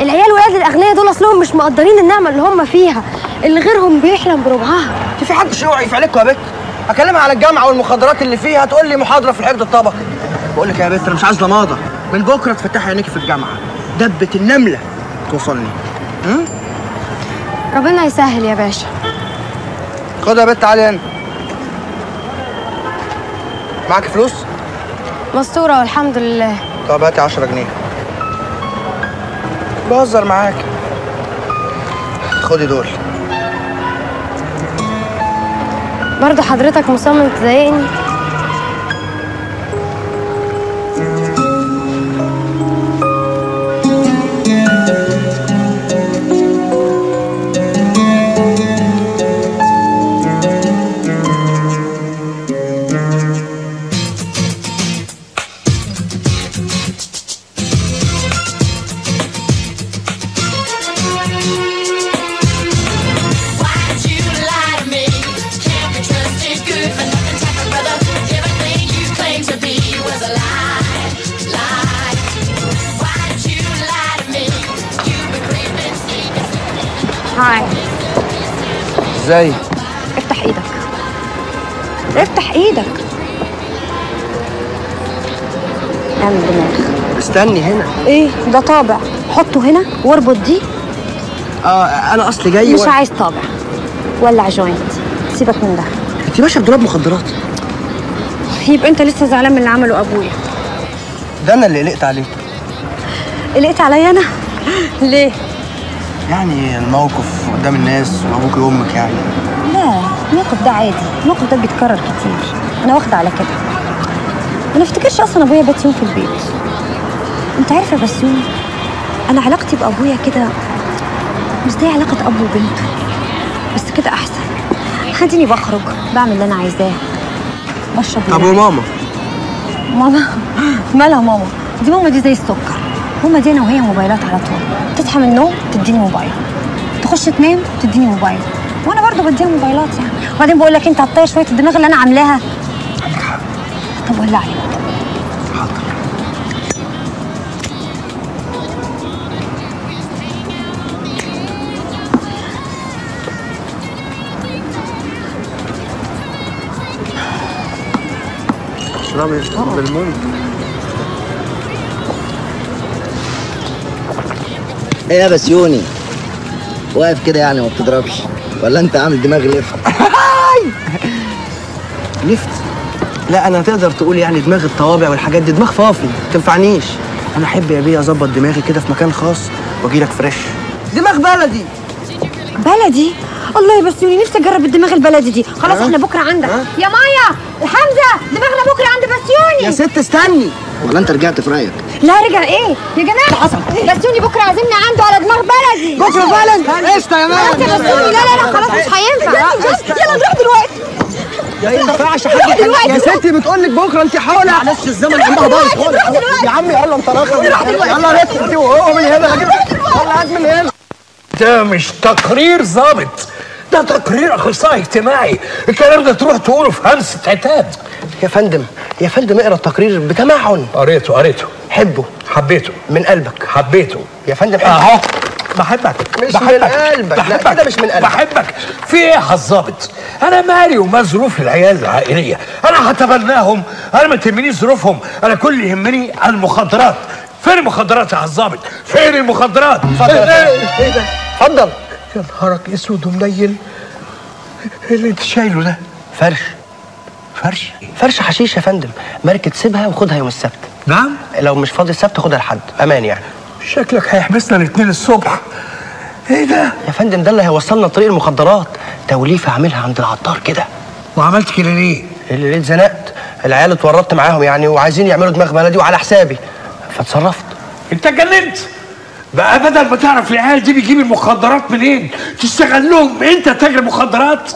العيال ولاد الأغنياء دول أصلهم مش مقدرين النعمة اللي هم فيها، اللي غيرهم بيحلم بربعها. أنت في حد شيوعي في عليكوا يا بت؟ أكلمها على الجامعة والمخدرات اللي فيها، تقول لي محاضرة في الحقد الطبقي. بقول لك يا بت أنا مش عايز لماضة، من بكرة تفتحي عينيكي في الجامعة. دبة النملة توصلني. امم ربنا يسهل يا باشا. خد يا بنت، تعالي هنا. معاكي فلوس؟ مستوره والحمد لله. طب هاتي عشرة جنيه. بهزر معاكي. خدي دول. برضه حضرتك مصمم تضايقني؟ ازاي؟ افتح ايدك، افتح ايدك. اعمل دماغ. استني هنا. ايه ده؟ طابع. حطه هنا واربط دي. اه انا اصلي جاي مش و... عايز طابع. ولع جوينت. سيبك من ده. انت ماشيه بدولاب مخدرات. يبقى انت لسه زعلان من اللي عمله ابويا. ده انا اللي قلقت عليه. قلقت عليا انا؟ ليه؟ يعني الموقف قدام الناس وابوك وامك يعني. لا الموقف ده عادي، الموقف ده بيتكرر كتير، انا واخده على كده. ما نفتكرش اصلا ابويا بات يوم في البيت. انت عارفه يا بسيوني، انا علاقتي بابويا كده مش زي علاقه اب وبنته، بس كده احسن. خليني بخرج، بعمل اللي انا عايزاه، بشرب. طب وماما؟ ماما مالها ماما؟ دي ماما دي زي السكر، هما دي انا وهي موبايلات على طول. تصحى من النوم تديني موبايل، تخش تنام تديني موبايل، وانا برضه بديها موبايلات يعني. وبعدين بقول لك انت هتطير شويه الدماغ اللي انا عاملاها. عندك حق. طب ولع لي. حاضر. اشربي اشربي بالمويه. ايه يا بسيوني؟ واقف كده يعني ما بتضربش، ولا انت عامل دماغ لفت؟ لفت؟ لا انا تقدر تقول يعني دماغ الطوابع والحاجات دي، دماغ فافي ما تنفعنيش. انا احب يا بيه اظبط دماغي كده في مكان خاص واجي لك فريش. دماغ بلدي. بلدي؟ الله يا بسيوني نفسي اجرب الدماغ البلدي دي، خلاص احنا بكره عندك. يا مايا الحمزه دماغنا بكره عند بسيوني. يا ست استني، ولا انت رجعت في رايك؟ لا رجع ايه؟ يا جماعه حصل إيه؟ بسيوني بكره عازمنا عنده على دماغ بلدي. بكره بلدي؟ قشطه يا مان. لا لا لا خلاص مش هينفع. يلا نروح دلوقتي. يا ايه ما ينفعش حاجه يا ستي، بتقول لك بكره انت حاولي. معلش الزمن عندها بايظ خالص يا عمي. يلا انت راخر. يلا هات دي وهو من هنا. يلا هات من هنا. ده مش تقرير ظابط، ده تقرير اخصائي اجتماعي. الكلام ده تروح تقوله في هلسه عتاب. يا فندم يا فندم اقرا التقرير بتمعن. قريته قريته. حبه. حبيته من قلبك. حبيته يا فندم. اهو بحبك. مش بحبك. من قلبك. بحبك. لا كده مش من قلبك. بحبك في ايه يا الظابط؟ انا مالي وما ظروف العيال العائليه، انا هتبناهم، انا ما تهمنيش ظروفهم، انا كل اللي يهمني المخدرات. فين المخدرات يا الظابط؟ فين المخدرات؟ اتفضل. ايه ده؟ اتفضل. يا نهارك اسود ومليل، ايه اللي انت شايله ده؟ فرش. فرش؟ فرش حشيش يا فندم، ماركة سيبها وخدها يوم السبت. نعم؟ لو مش فاضي السبت خدها لحد، أمان يعني. شكلك هيحبسنا الاثنين الصبح. إيه ده؟ يا فندم ده اللي هيوصلنا طريق المخدرات، توليفة عاملها عند العطار كده. وعملت كده ليه؟ اللي ليه اتزنقت، العيال اتورطت معاهم يعني، وعايزين يعملوا دماغ بلدي وعلى حسابي، فاتصرفت. أنت اتجننت؟ بقى بدل ما تعرف العيال دي بتجيب المخدرات منين، تشتغل لهم أنت تاجر مخدرات؟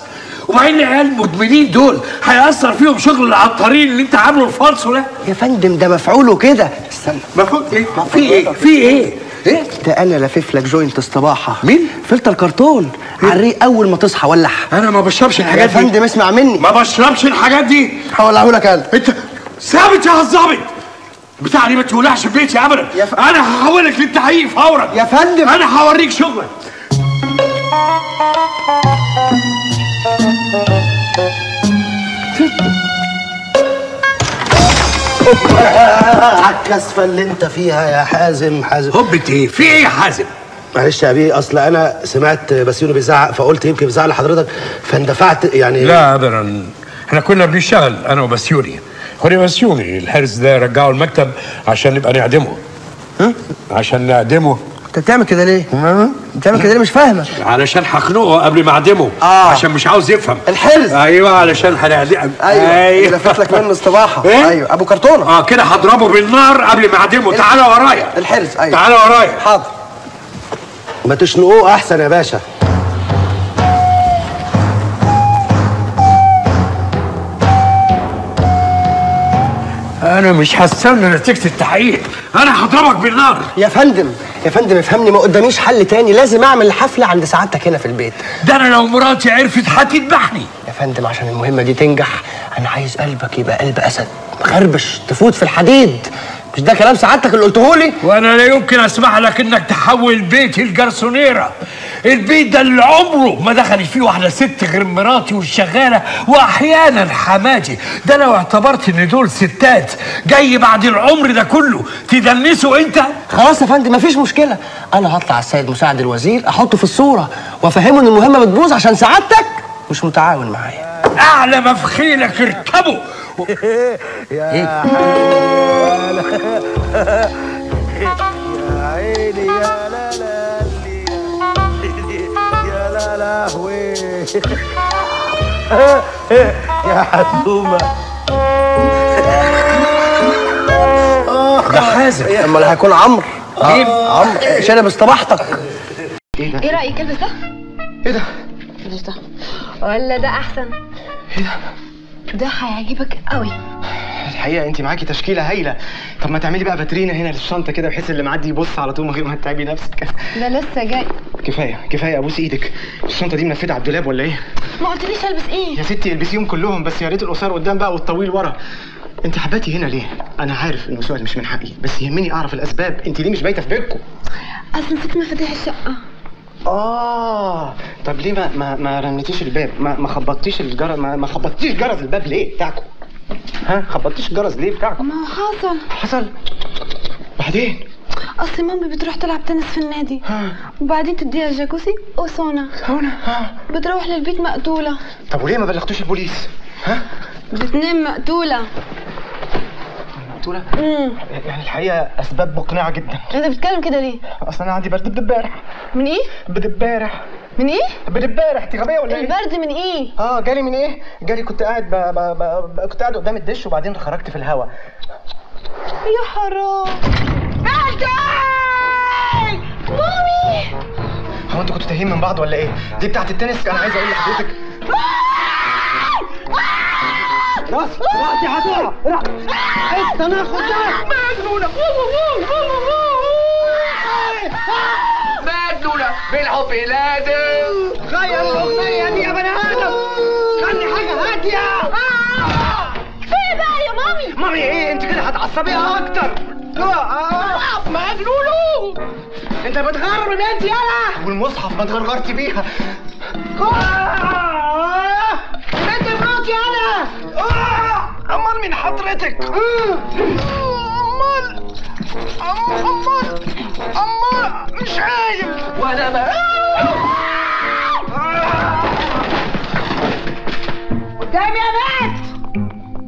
وبعدين العيال المدمنين دول هيأثر فيهم شغل العطارين اللي انت عامله الفالصو ده؟ يا فندم ده مفعوله كده. استنى. مفعول ايه؟ في ايه؟ في ايه؟ ايه؟ ده انا لافف لك جوينت الصباحه. مين؟ فلتر الكرتون على الريق اول ما تصحى ولع. انا ما بشربش الحاجات دي. يا فندم اسمع مني. ما بشربش الحاجات دي. هولعه لك انا. انت ثابت يا الظابط. بتاع دي ما تولعش في بيتي ابدا. ف... انا هحولك للتحقيق فورا. يا فندم انا هوريك شغلك. على الكسفه اللي انت فيها يا حازم. حازم هبت ايه؟ في ايه يا حازم؟ معلش يا بيه، اصل انا سمعت بسيوني بيزعق فقلت يمكن بيزعق لحضرتك فاندفعت يعني. لا ابدا، احنا كنا بنشتغل انا وبسيوني. خلي بسيوني الحارس ده رجعه المكتب عشان نبقى نعدمه. ها؟ عشان نعدمه. انت بتعمل كده ليه؟ بتعمل كده ليه؟ مش فاهمه. علشان هخنقه قبل ما اعدمه. اه عشان مش عاوز يفهم. الحرز. ايوه علشان هنعدمه. ايوه ايوه لفت لك منه استباحه. إيه؟ ايوه ابو كرتونه. اه كده هضربه بالنار قبل ما اعدمه. ال... تعالى ورايا. الحرز. ايوه تعالى ورايا. حاضر. ما تشنقوه احسن يا باشا. أنا مش هستنى نتيجة التحقيق، أنا هضربك بالنار. يا فندم، يا فندم افهمني، ما قداميش حل تاني، لازم أعمل حفلة عند سعادتك هنا في البيت. ده أنا لو مراتي عرفت هتذبحني. يا فندم عشان المهمة دي تنجح، أنا عايز قلبك يبقى قلب أسد، مخربش، تفوت في الحديد. مش ده كلام سعادتك اللي قلتهولي؟ وأنا لا يمكن أسمح لك إنك تحول بيتي الجرسونيرة. البيت ده اللي عمره ما دخلت فيه واحده ست غير مراتي والشغاله واحيانا حماتي، ده لو اعتبرت ان دول ستات جاي بعد العمر ده كله تدنسوا انت؟ خلاص يا فندم مفيش مشكله، انا هطلع السيد مساعد الوزير احطه في الصوره وافهمه ان المهمه بتبوظ عشان سعادتك مش متعاون معايا. اعلى ما في خيلك اركبه. يا عيني يا يا حزومه ده حازم. اما اللي هيكون عمرو عمرو شنب استباحتك. ايه رايك البس ده؟ ايه ده؟ البس ده ولا ده احسن؟ ايه ده؟ ده هيعجبك قوي الحقيقه، انت معاكي تشكيله هايله. طب ما تعملي بقى باترينا هنا للشنطه كده بحيث اللي معدي يبص على طول من غير ما تتعبي نفسك. ده لسه جاي. كفايه كفايه، ابوس ايدك. الشنطه دي منفذه على الدولاب ولا ايه؟ ما قلتليش البس ايه؟ يا ستي البسيهم كلهم، بس يا ريت القصير قدام بقى والطويل ورا. انت حبيتي هنا ليه؟ انا عارف انه سؤال مش من حقي، بس يهمني اعرف الاسباب. انت ليه مش بايته في بيتكم؟ اصل نسيت مفاتيح الشقه. آه طب ليه ما ما, ما رنتيش الباب؟ ما ما خبطتيش الجرس؟ ما, ما خبطتيش جرس الباب ليه بتاعكم؟ ها خبطتيش الجرس ليه بتاعكم؟ ما هو حصل. حصل؟ بعدين؟ أصل مامي بتروح تلعب تنس في النادي. ها. وبعدين تديها الجاكوزي وسونا. سونا؟ ها. بتروح للبيت مقتولة. طب وليه ما بلغتوش البوليس؟ ها؟ بتنام مقتولة. امم يعني الحقيقه اسباب مقنعه جدا. انت بتتكلم كده ليه؟ اصل انا عندي برد بدبارح. من ايه؟ بدبارح. من ايه؟ بدبارح. انت غبيه ولا ايه؟ البرد من ايه؟ اه جالي من ايه؟ جالي كنت قاعد ب... ب... ب... كنت قاعد قدام الدش وبعدين خرجت في الهواء. يا حرام. قلتي مامي. هو انتوا كنتوا تايهين من بعض ولا ايه؟ دي بتاعت التنس. انا عايز اقول لحضرتك راسي راسي هتقع. استنى خد بالك. مجنونه مجنونه بالحب لازم. غير الاغنيه دي يا بني ادم، خلي حاجه هاديه. كفايه بقى يا مامي. مامي ايه؟ انت كده هتعصبيها اكتر. اقف مجنونه. انت بتغرب البنت يالا. والمصحف ما اتغرغرت بيها. انت مراتي انا. امال من حضرتك؟ امال امال امال مش عارف وانا ما قدامي يا بنت.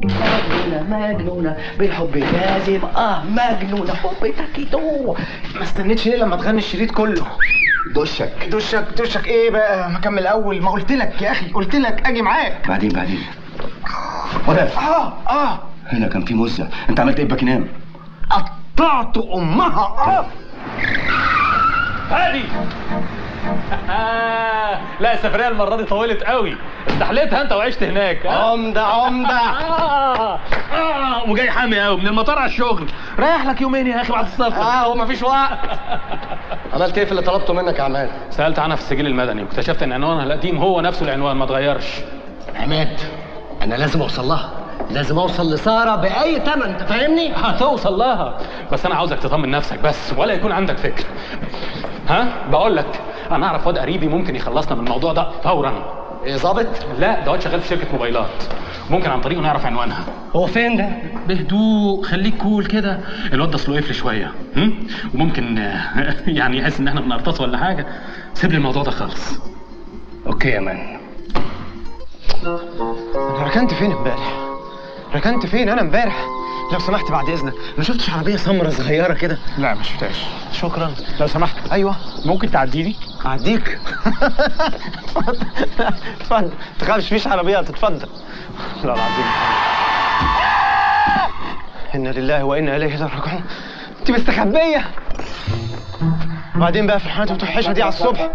مجنونه مجنونه بالحب لازم. اه مجنونه حبتك يدوب. ما استنيتش ليه لما تغني الشريط كله؟ دشك دشك دشك. ايه بقى؟ ما كمل الاول. ما قلت لك يا اخي، قلت لك اجي معاك بعدين بعدين. وقف. اه اه هنا كان في موزه. انت عملت ايه بباكنام؟ قطعت امها. اه هادي. لا السفريه المره دي طولت قوي، استحليتها انت وعشت هناك. عمده عمده. اه اه وجاي حامي قوي من المطار على الشغل. رايح لك يومين يا اخي بعد السفر. اه هو مفيش وقت. عملت ايه في اللي طلبته منك يا عماد؟ سالت عنها في السجل المدني واكتشفت ان عنوانها القديم هو نفسه العنوان ما اتغيرش. عماد انا لازم اوصل لها، لازم اوصل لساره باي ثمن، انت فاهمني؟ هتوصل لها، بس انا عاوزك تطمن نفسك بس ولا يكون عندك فكر. ها بقول لك انا اعرف واد قريبي ممكن يخلصنا من الموضوع ده فورا. ايه ظابط؟ لا ده واد شغال في شركه موبايلات ممكن عن طريقه نعرف عنوانها. هو فين ده؟ بهدوء، خليك كول كده. الواد ده اصله قفل شويه، هم؟ وممكن يعني يحس ان احنا بنقرطص ولا حاجه. سيب لي الموضوع ده خالص. اوكي يا مان. انا ركنت فين امبارح؟ ركنت فين انا امبارح؟ لو سمحت بعد اذنك، ما شفتش عربيه سمراء صغيره كده؟ لا ما شفتهاش. شكرا. لو سمحت، ايوه ممكن تعديني؟ اعديك. اتفضل، ما تخافش فيش عربيه، تتفضل. لا العظيم. انا لله وانا اليه راجعون. انت مستخبيه. وبعدين بقى في الحانات المتوحشه دي على الصبح.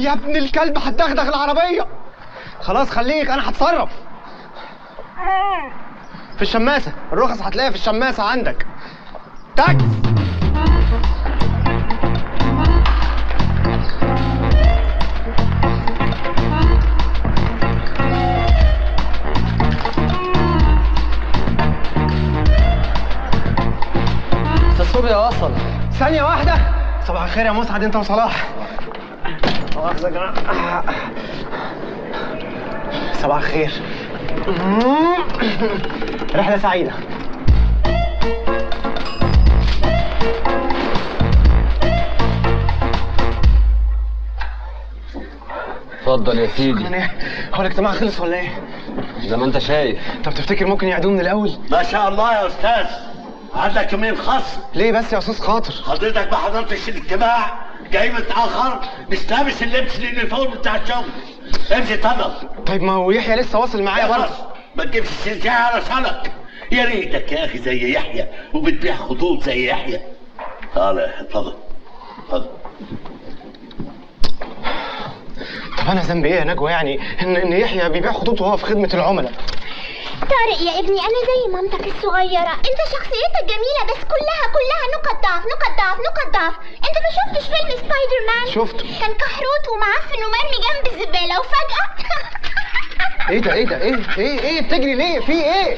يا ابن الكلب هتدغدغ العربية. خلاص خليك انا هتصرف. في الشماسة، الرخص هتلاقيها في الشماسة عندك. تاكس. يا وصل ثانية واحدة. صباح الخير يا مسعد انت وصلاح. مؤاخذة يا جماعة. صباح الخير. رحلة سعيدة. اتفضل يا سيدي. هو الاجتماع خلص ولا ايه؟ زي ما انت شايف. طب تفتكر ممكن يعدوه من الأول؟ ما شاء الله يا أستاذ. عندك كمية خصم. ليه بس يا استاذ خاطر؟ حضرتك ما حضرتش الاجتماع، جاي متأخر، مش لابس اللبس اليونيفورم بتاع الشغل. امشي اتفضل. طيب ما هو يحيى لسه واصل معايا برضه. ما تجيبش السلسلة على شنك. يا ريتك يا أخي زي يحيى وبتبيع خطوط زي يحيى. تعالى يا اتفضل. اتفضل. طب أنا ذنبي إيه يا نجوى يعني إن إن يحيى بيبيع خطوط وهو في خدمة العملاء؟ طارق يا ابني انا زي مامتك الصغيره، انت شخصيتك جميله بس كلها كلها نقط ضعف نقط ضعف نقط ضعف. انت ما شفتش فيلم سبايدر مان؟ شفته. كان كحروت ومعفن ومرمي جنب الزباله وفجاه ايه ده ايه ده ايه ايه ايه بتجري ليه؟ في ايه؟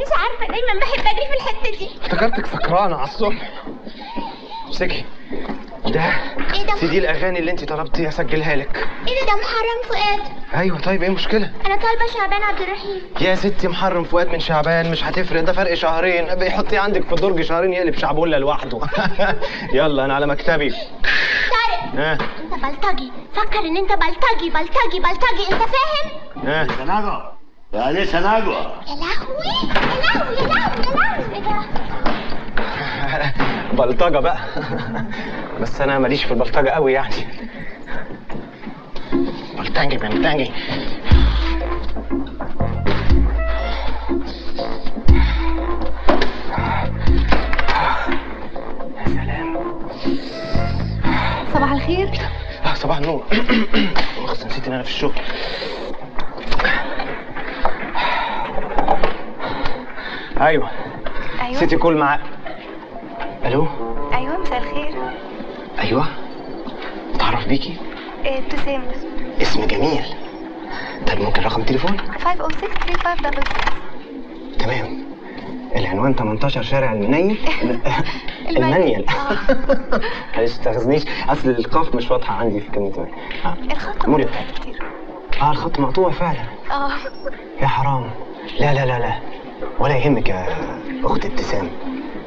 مش عارفه دايما بحب اجري في الحته دي. افتكرتك سكرانه على الصبح. امسكي ده. ايه ده؟ سيدي الاغاني اللي انت طلبتيها اسجلها لك. ايه ده؟ ده محرم فؤاد. ايوه طيب ايه المشكله؟ انا طالبه شعبان عبد الرحيم. يا ستي محرم فؤاد من شعبان مش هتفرق، ده فرق شهرين. بيحطيه عندك في الدرج شهرين يقلب شعبوله لوحده. يلا انا على مكتبي. طارق. اه انت بلطجي، فكر ان انت بلطجي بلطجي بلطجي، انت فاهم؟ اه يا نجوى يا لسه نجوى. يا لهوي يا لهوي يا لهوي يا لهوي. بلطجه بقى. بس انا ماليش في البلطجه قوي يعني. بلطجي بلطجي. يا سلام. صباح الخير. صباح النور. خلاص نسيت ان انا في الشغل. ايوه ايوه نسيتي كل معاك. الو. ايوه مساء الخير. ايوه اتعرف بيكي. ايه ابتسام. اسم جميل. طب ممكن رقم تليفون؟ خمسة صفر ستة ثلاثة خمسة ثلاثة. تمام. العنوان ثمانية عشر شارع المنيل. المنيل. ما تستغزنيش اصل القاف مش واضحه عندي في كلمه منيل. اه الخط مقطوع كتير. اه الخط مقطوع فعلا. اه يا حرام. لا لا لا لا ولا يهمك يا اخت ابتسام.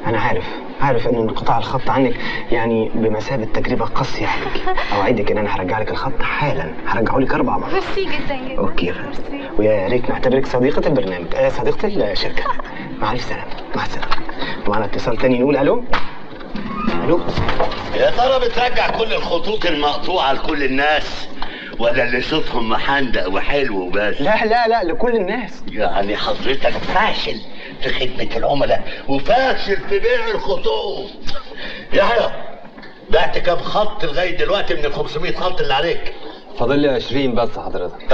أنا عارف عارف إن انقطاع الخط عنك يعني بمثابة تجربة قاسية عليك. أوعدك إن أنا هرجع لك الخط حالاً، هرجعه لك أربع مرات. ميرسي جداً جداً. أوكي يا فندم. ويا ريت نعتبرك صديقة البرنامج، آه صديقة الشركة. مع ألف سلامة، مع السلامة. معانا اتصال تاني نقول ألو. ألو. يا ترى بترجع كل الخطوط المقطوعة لكل الناس؟ ولا اللي صوتهم محندق وحلو وبس؟ لا لا لا لكل الناس. يعني حضرتك فاشل في خدمة العملاء وفاشل في بيع الخطوط. يحيى بعت كام خط لغاية دلوقتي من ال خمسمية خط اللي عليك؟ فاضل لي عشرين بس حضرتك.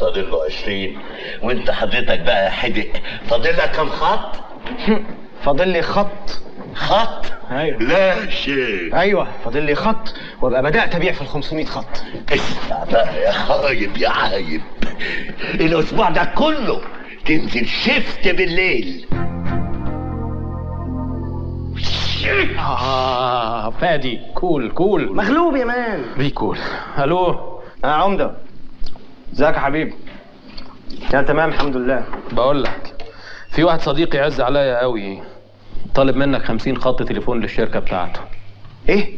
فاضل له عشرين وأنت حضرتك بقى يا حدق فاضل لك كام خط؟ فاضل لي خط خط؟ ايوه لا شيء. ايوه فاضل لي خط وابقى بدات ابيع في ال خمسمية خط. اسمع بقى يا حايب يا عايب، الاسبوع ده كله تنزل شفت بالليل. اه فادي كول كول مغلوب يا مان بي كول. الو يا عمده، ازيك يا حبيبي؟ انا تمام الحمد لله. بقول لك في واحد صديقي عز عليا قوي، طالب منك خمسين خط تليفون للشركه بتاعته. ايه؟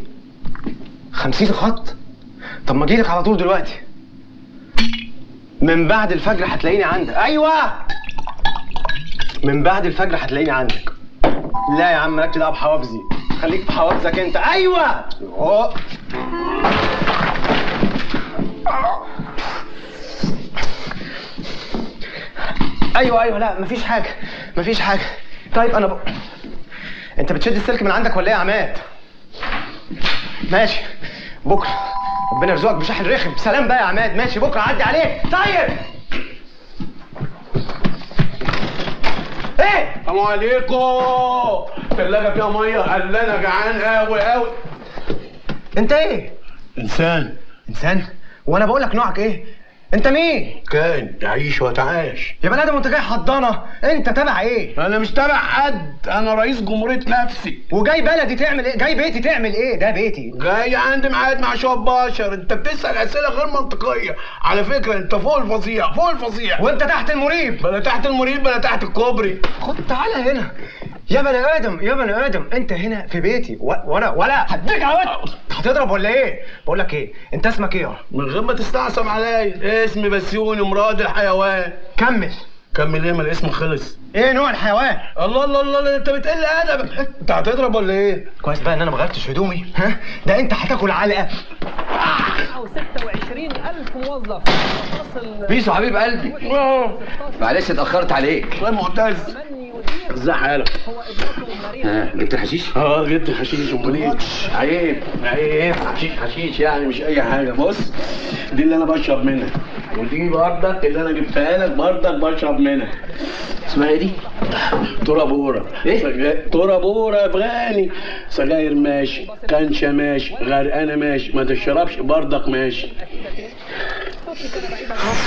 خمسين خط؟ طب ما اجيلك على طول دلوقتي من بعد الفجر هتلاقيني عندك. ايوه من بعد الفجر هتلاقيني عندك. لا يا عم مالكش دعوه بحوافزي، خليك في حوافزك انت. ايوه أوه. ايوه ايوه لا مفيش حاجه مفيش حاجه. طيب انا ب... انت بتشد السلك من عندك ولا ايه يا عماد؟ ماشي بكره ربنا يرزقك بشحن رخم. سلام بقى يا عماد، ماشي بكره عدي عليك. طيب ايه؟ السلام عليكم. الثلاجه فيها ميه. قال انا جعان قوي قوي. انت ايه؟ انسان. انسان؟ وانا بقول لك نوعك ايه؟ انت مين؟ كان تعيش وتعاش يا بني ادم. وانت جاي حضانه؟ انت تبع ايه؟ انا مش تبع حد، انا رئيس جمهوريه نفسي. وجاي بلدي تعمل ايه؟ جاي بيتي تعمل ايه؟ ده بيتي. جاي عندي ميعاد مع شويه بشر. انت بتسال اسئله غير منطقيه على فكره. انت فوق الفظيع فوق الفظيع، وانت تحت المريب. بلا تحت المريب بلا تحت الكوبري. خد تعالى هنا يا بني ادم يا بني ادم، انت هنا في بيتي وانا ولا هديك عواد. هتضرب ولا ايه؟ بقول لك ايه، انت اسمك ايه؟ من غير ما تستعصم عليا. اسمي بسيوني مراد الحيوان. كمل. كمل ايه؟ ما الاسم خلص. ايه نوع الحيوان؟ الله الله الله، انت بتقل ادبك. انت هتضرب ولا ايه؟ كويس بقى ان انا ما غيرتش هدومي. ها؟ ده انت هتاكل علقه. او ستة وعشرين ألف موظف بيسو حبيب قلبي. معلش اتاخرت عليك. معتز ازاي حالك؟ ها جبت الحشيش؟ اه جبت الحشيش. امال ايه؟ عيب عيب. حشيش حشيش يعني مش اي حاجه. بص دي اللي انا بشرب منها، ودي بردك اللي انا جبتها لك بردك بشرب منها. اسمها ايه دي؟ ترابوره. ايه؟ ترابوره بغاني. سجاير ماشي، كنشه ماشي، غرقانه ماشي، ما تشربش بردك ماشي.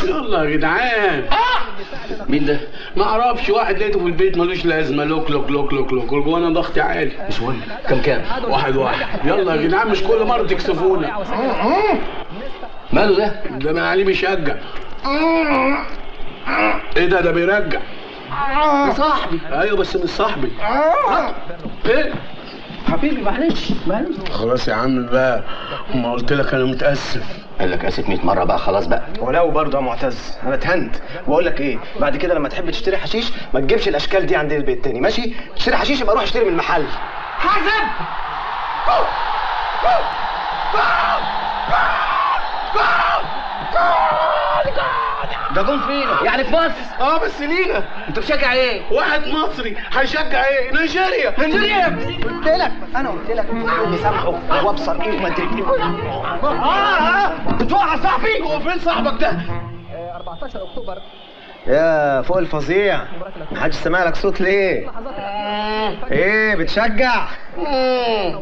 يلا يا جدعان. آه! مين ده؟ ما اعرفش، واحد لقيته في البيت ملوش لازمه. لوك لوك لوك لوك لوك وانا ضغطي عالي. مش مهم. كام كام؟ واحد واحد. يلا يا جدعان مش كل مره تكسفونا. ماله ده؟ ده من علي بيشجع. ايه ده؟ ده بيرجع. ده صاحبي. ايوه بس مش صاحبي. ايه؟ حبيبي معلش معلش. خلاص يا عم بقى، ما قلت لك انا متاسف. قال لك اسف مية مره بقى. خلاص بقى ولو برضه يا معتز انا اتهنت. بقول لك ايه، بعد كده لما تحب تشتري حشيش ما تجيبش الاشكال دي عند البيت تاني. ماشي؟ تشتري حشيش يبقى روح اشتري من المحل. حازم ده جون فينا يعني في مصر. اه بس لينا. انت بتشجع ايه؟ واحد مصري هيشجع ايه؟ نيجيريا. نيجيريا قلت لك انا قلت لك اللي سامحه هو ابصر ايه وما ادري. اه بتوقع صاحبي. هو فين صاحبك ده؟ أربعتاشر أكتوبر. يا فوق الفظيع محدش سامع لك صوت ليه؟ ايه بتشجع؟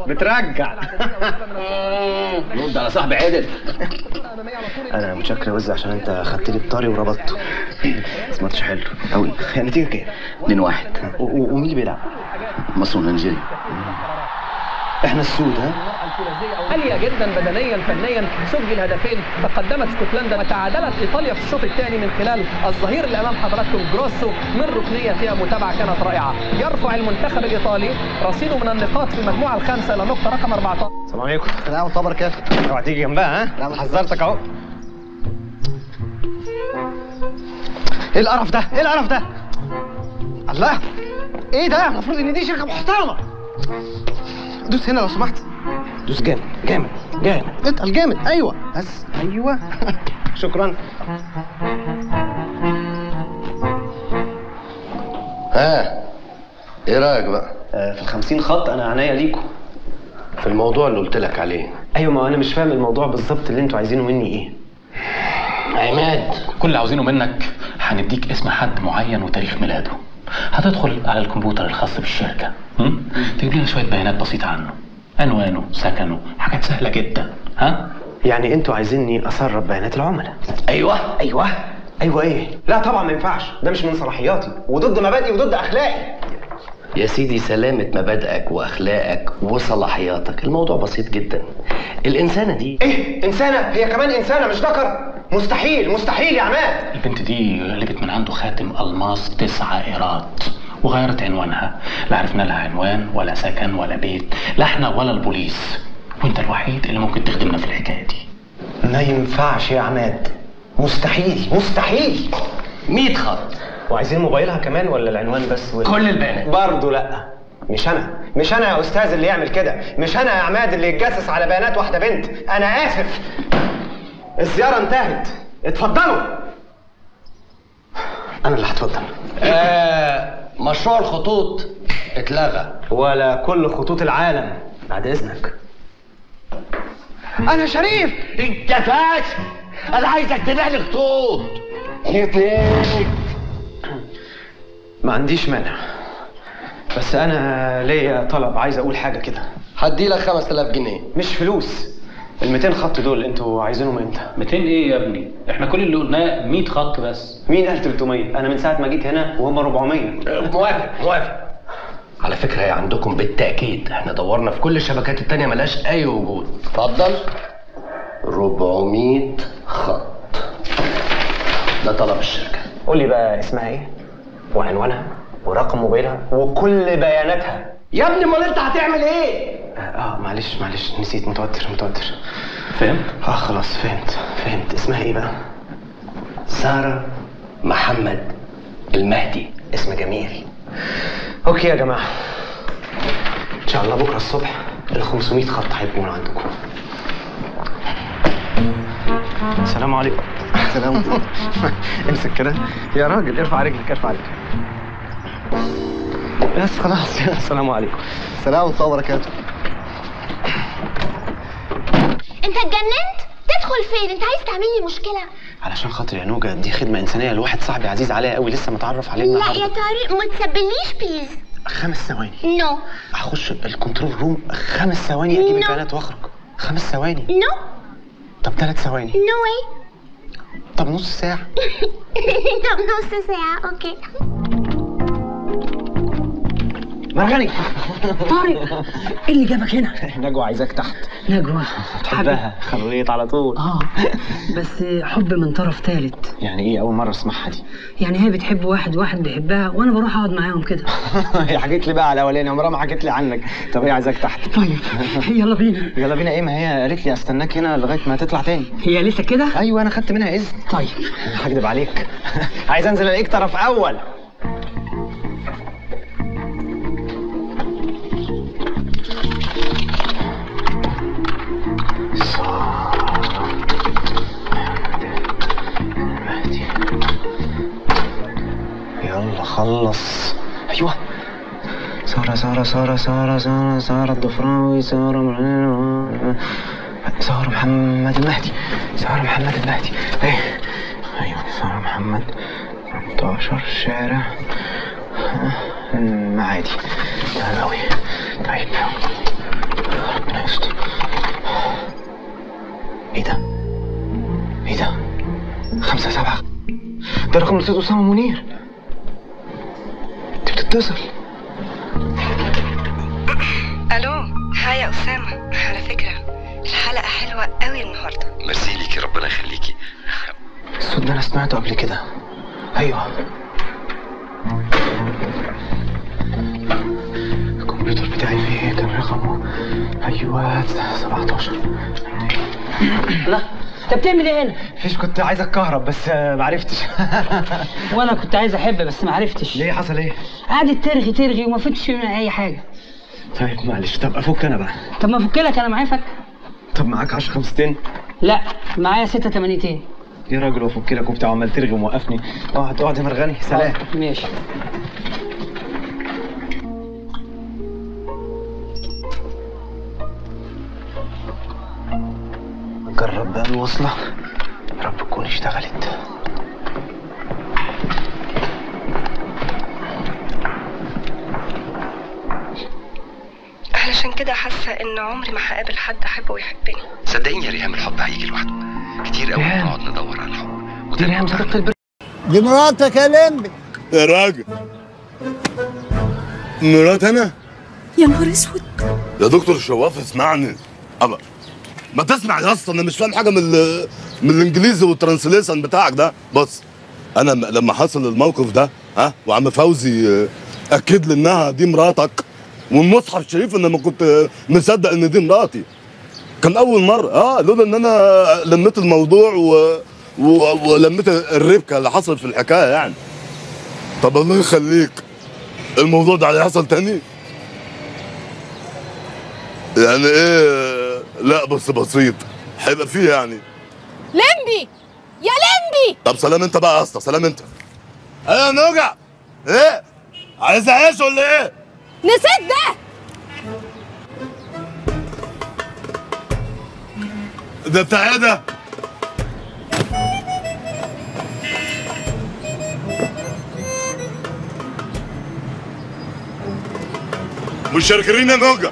بترجع. رد على صاحبي عدل. انا متشكر يا وز عشان انت خدت لي الطاري وربطته. بس ماتش حلو قوي. النتيجه كام؟ اتنين واحد. ومين اللي بيلعب؟ مصر ونيجيريا. احنا السود. ها؟ عالية جدا بدنيا فنيا. سجل هدفين. تقدمت اسكتلندا وتعادلت ايطاليا في الشوط الثاني من خلال الظهير اللي امام حضراتكم جروسو من ركنيه فيها متابعه كانت رائعه. يرفع المنتخب الايطالي رصيده من النقاط في المجموعه الخامسه الى نقطه رقم أربعتاشر. السلام عليكم. سلام وطبر كده. اوعى تيجي جنبها. ها؟ انا حذرتك اهو. ايه القرف ده؟ ايه القرف ده؟ الله ايه ده؟ المفروض ان دي شركه محترمه. دوس هنا لو سمحت. دوس جامد جامد جامد. اتقل جامد. ايوه بس ايوه. شكرا. ها ايه رايك بقى؟ آه في الخمسين خط انا عينيا ليكم. في الموضوع اللي قلت لك عليه. ايوه ما انا مش فاهم الموضوع بالظبط اللي انتوا عايزينه مني ايه؟ عماد كل اللي عاوزينه منك هنديك اسم حد معين وتاريخ ميلاده. هتدخل على الكمبيوتر الخاص بالشركه، تجيب لنا شويه بيانات بسيطه عنه، عنوانه، سكنه، حاجات سهله جدا. ها؟ يعني انتوا عايزيني اسرب بيانات العملاء؟ ايوه ايوه ايوه ايه؟ لا طبعا ما ينفعش، ده مش من صلاحياتي وضد مبادئي وضد اخلاقي. يا سيدي سلامة مبادئك واخلاقك وصلاحياتك، الموضوع بسيط جدا. الانسانة دي ايه؟ انسانة؟ هي كمان انسانة مش ذكر؟ مستحيل مستحيل يا عماد. البنت دي قلبت من عنده خاتم الماس تسعة ايرات وغيرت عنوانها، لا عرفنا لها عنوان ولا سكن ولا بيت، لا احنا ولا البوليس، وانت الوحيد اللي ممكن تخدمنا في الحكاية دي. ما ينفعش يا عماد، مستحيل مستحيل. مية خط. وعايزين موبايلها كمان ولا العنوان بس؟ ولا كل البيانات؟ برضه لا. مش انا مش انا يا استاذ اللي يعمل كده، مش انا يا عماد اللي يتجسس على بيانات واحده بنت. انا اسف، الزياره انتهت، اتفضلوا. انا اللي هتفضل. آه، مشروع الخطوط اتلغى. ولا كل خطوط العالم بعد اذنك. انا شريف. انت فاشل، انا عايزك تبيع لي خطوط. خطوط ما عنديش مانع، بس انا ليا طلب، عايز اقول حاجه كده. هديلك خمسة آلاف جنيه. مش فلوس. ال مئتين خط دول انتوا عايزينهم امتى؟ مئتين ايه يا ابني؟ احنا كل اللي قلناه مية خط بس. مين قال تلتمية؟ انا من ساعه ما جيت هنا وهم أربعمية. موافق موافق. على فكره هي عندكم بالتاكيد، احنا دورنا في كل الشبكات التانيه ملاش اي وجود. اتفضل. أربعمية خط، ده طلب الشركه. قول لي بقى اسمها ايه؟ وعنوانها ورقم موبايلها وكل بياناتها. يا ابني امال انت هتعمل ايه؟ اه, آه معلش معلش نسيت، متوتر متوتر. فهمت؟ اه خلاص فهمت فهمت. اسمها ايه بقى؟ سارة محمد المهدي. اسم جميل. اوكي يا جماعه، ان شاء الله بكره الصبح ال خمسمية خط هيكونوا عندكم. السلام عليكم. السلام عليكم. امسك كده يا راجل، ارفع رجلك ارفع رجلك بس. خلاص. السلام عليكم. السلام ورحمة الله وبركاته. انت اتجننت؟ تدخل فين؟ انت عايز تعمل لي مشكلة؟ علشان خاطر يا نوجة دي خدمة إنسانية لواحد صاحبي عزيز عليا قوي، لسه متعرف عليه النهارده. لا يا طارق ما تسبليش بليز. خمس ثواني. نو. هخش الكنترول روم خمس ثواني أجيب البيانات وأخرج. خمس ثواني. نو. طب ثلاث ثواني. نو واي. طب نص ساعة. طب نص ساعة، أوكي. مرغني. طارق ايه اللي جابك هنا؟ نجوى عايزاك تحت. نجوى تحبها خليت على طول. اه بس حب من طرف ثالث. يعني ايه؟ اول مره اسمعها دي. يعني هي بتحب واحد واحد بيحبها وانا بروح اقعد معاهم كده. هي حكيت لي بقى على الاولاني، عمرها ما حكيت لي عنك. طب هي عايزاك تحت. طيب يلا بينا. يلا بينا ايه؟ ما هي قالت لي استناك هنا لغايه ما هتطلع تاني. هي لسه كده؟ ايوه انا خدت منها اذن. طيب هكدب عليك. عايز انزل الاقيك طرف اول. يلا خلص. ايوه ساره ساره ساره ساره ساره ساره الضفراوي، ساره معلم، ساره محمد المهدي، ساره محمد المهدي. ايه ايوه ساره محمد تمنتاشر شارع المعادي. تمام اوي. طيب ربنا يستر. ايه ده؟ ايه ده؟ خمسة سبعة ده رقم الأستاذ أسامة منير. أنت بتتصل. ألو. هاي يا أسامة، على فكرة الحلقة حلوة أوي النهاردة. ميرسي ليكي، ربنا يخليكي. الصوت ده أنا سمعته قبل كده. أيوه الكمبيوتر بتاعي فيه كان رقمه. أيوه سبعتاشر. لا انت بتعمل ايه هنا؟ مفيش، كنت عايز اتكهرب بس معرفتش. وانا كنت عايز احب بس معرفتش. ليه حصل ايه؟ قعدت ترغي ترغي وما فتش منها اي حاجه. طيب معلش. طب افك انا بقى. طب ما افك لك انا، معايا فك. طب معاك عشرة خمستين؟ لا معايا ستة تمانيتين. يا راجل وافك لك وبتاع، عمال ترغي وموقفني. اقعد اقعد يا مرغني. سلام. ماشي. جرب بقى الوصلة، يا رب تكون اشتغلت. عشان كده حاسه ان عمري ما هقابل حد احبه ويحبني. صدقيني يا ريهام الحب هيجي لوحده، كتير قوي بنقعد ندور على الحب. ودي ريهام صديقه البر، دي مراتك يا لمبي يا راجل. مرات انا؟ يا نهار اسود يا دكتور شواف اسمعني. ابا ما تسمع يا اسطى، انا مش فاهم حاجه من من الانجليزي والترانسليشن بتاعك ده. بص انا لما حصل الموقف ده ها وعم فوزي اكد لي انها دي مراتك، والمصحف الشريف انا ما كنت مصدق ان دي مراتي، كان اول مره اه لولا ان انا لميت الموضوع و... و... ولميت الربكه اللي حصلت في الحكايه يعني. طب الله يخليك الموضوع ده هيحصل تاني؟ يعني ايه؟ لا بس بسيط هيبقى فيه يعني. لمبي يا لمبي. طب سلام انت بقى يا اسطى، سلام انت. ايه يا نجا؟ ايه؟ عايز اعيش ولا ايه؟ نسيت ده؟ ده بتاع ايه ده؟ مش شاركرين يا نجا.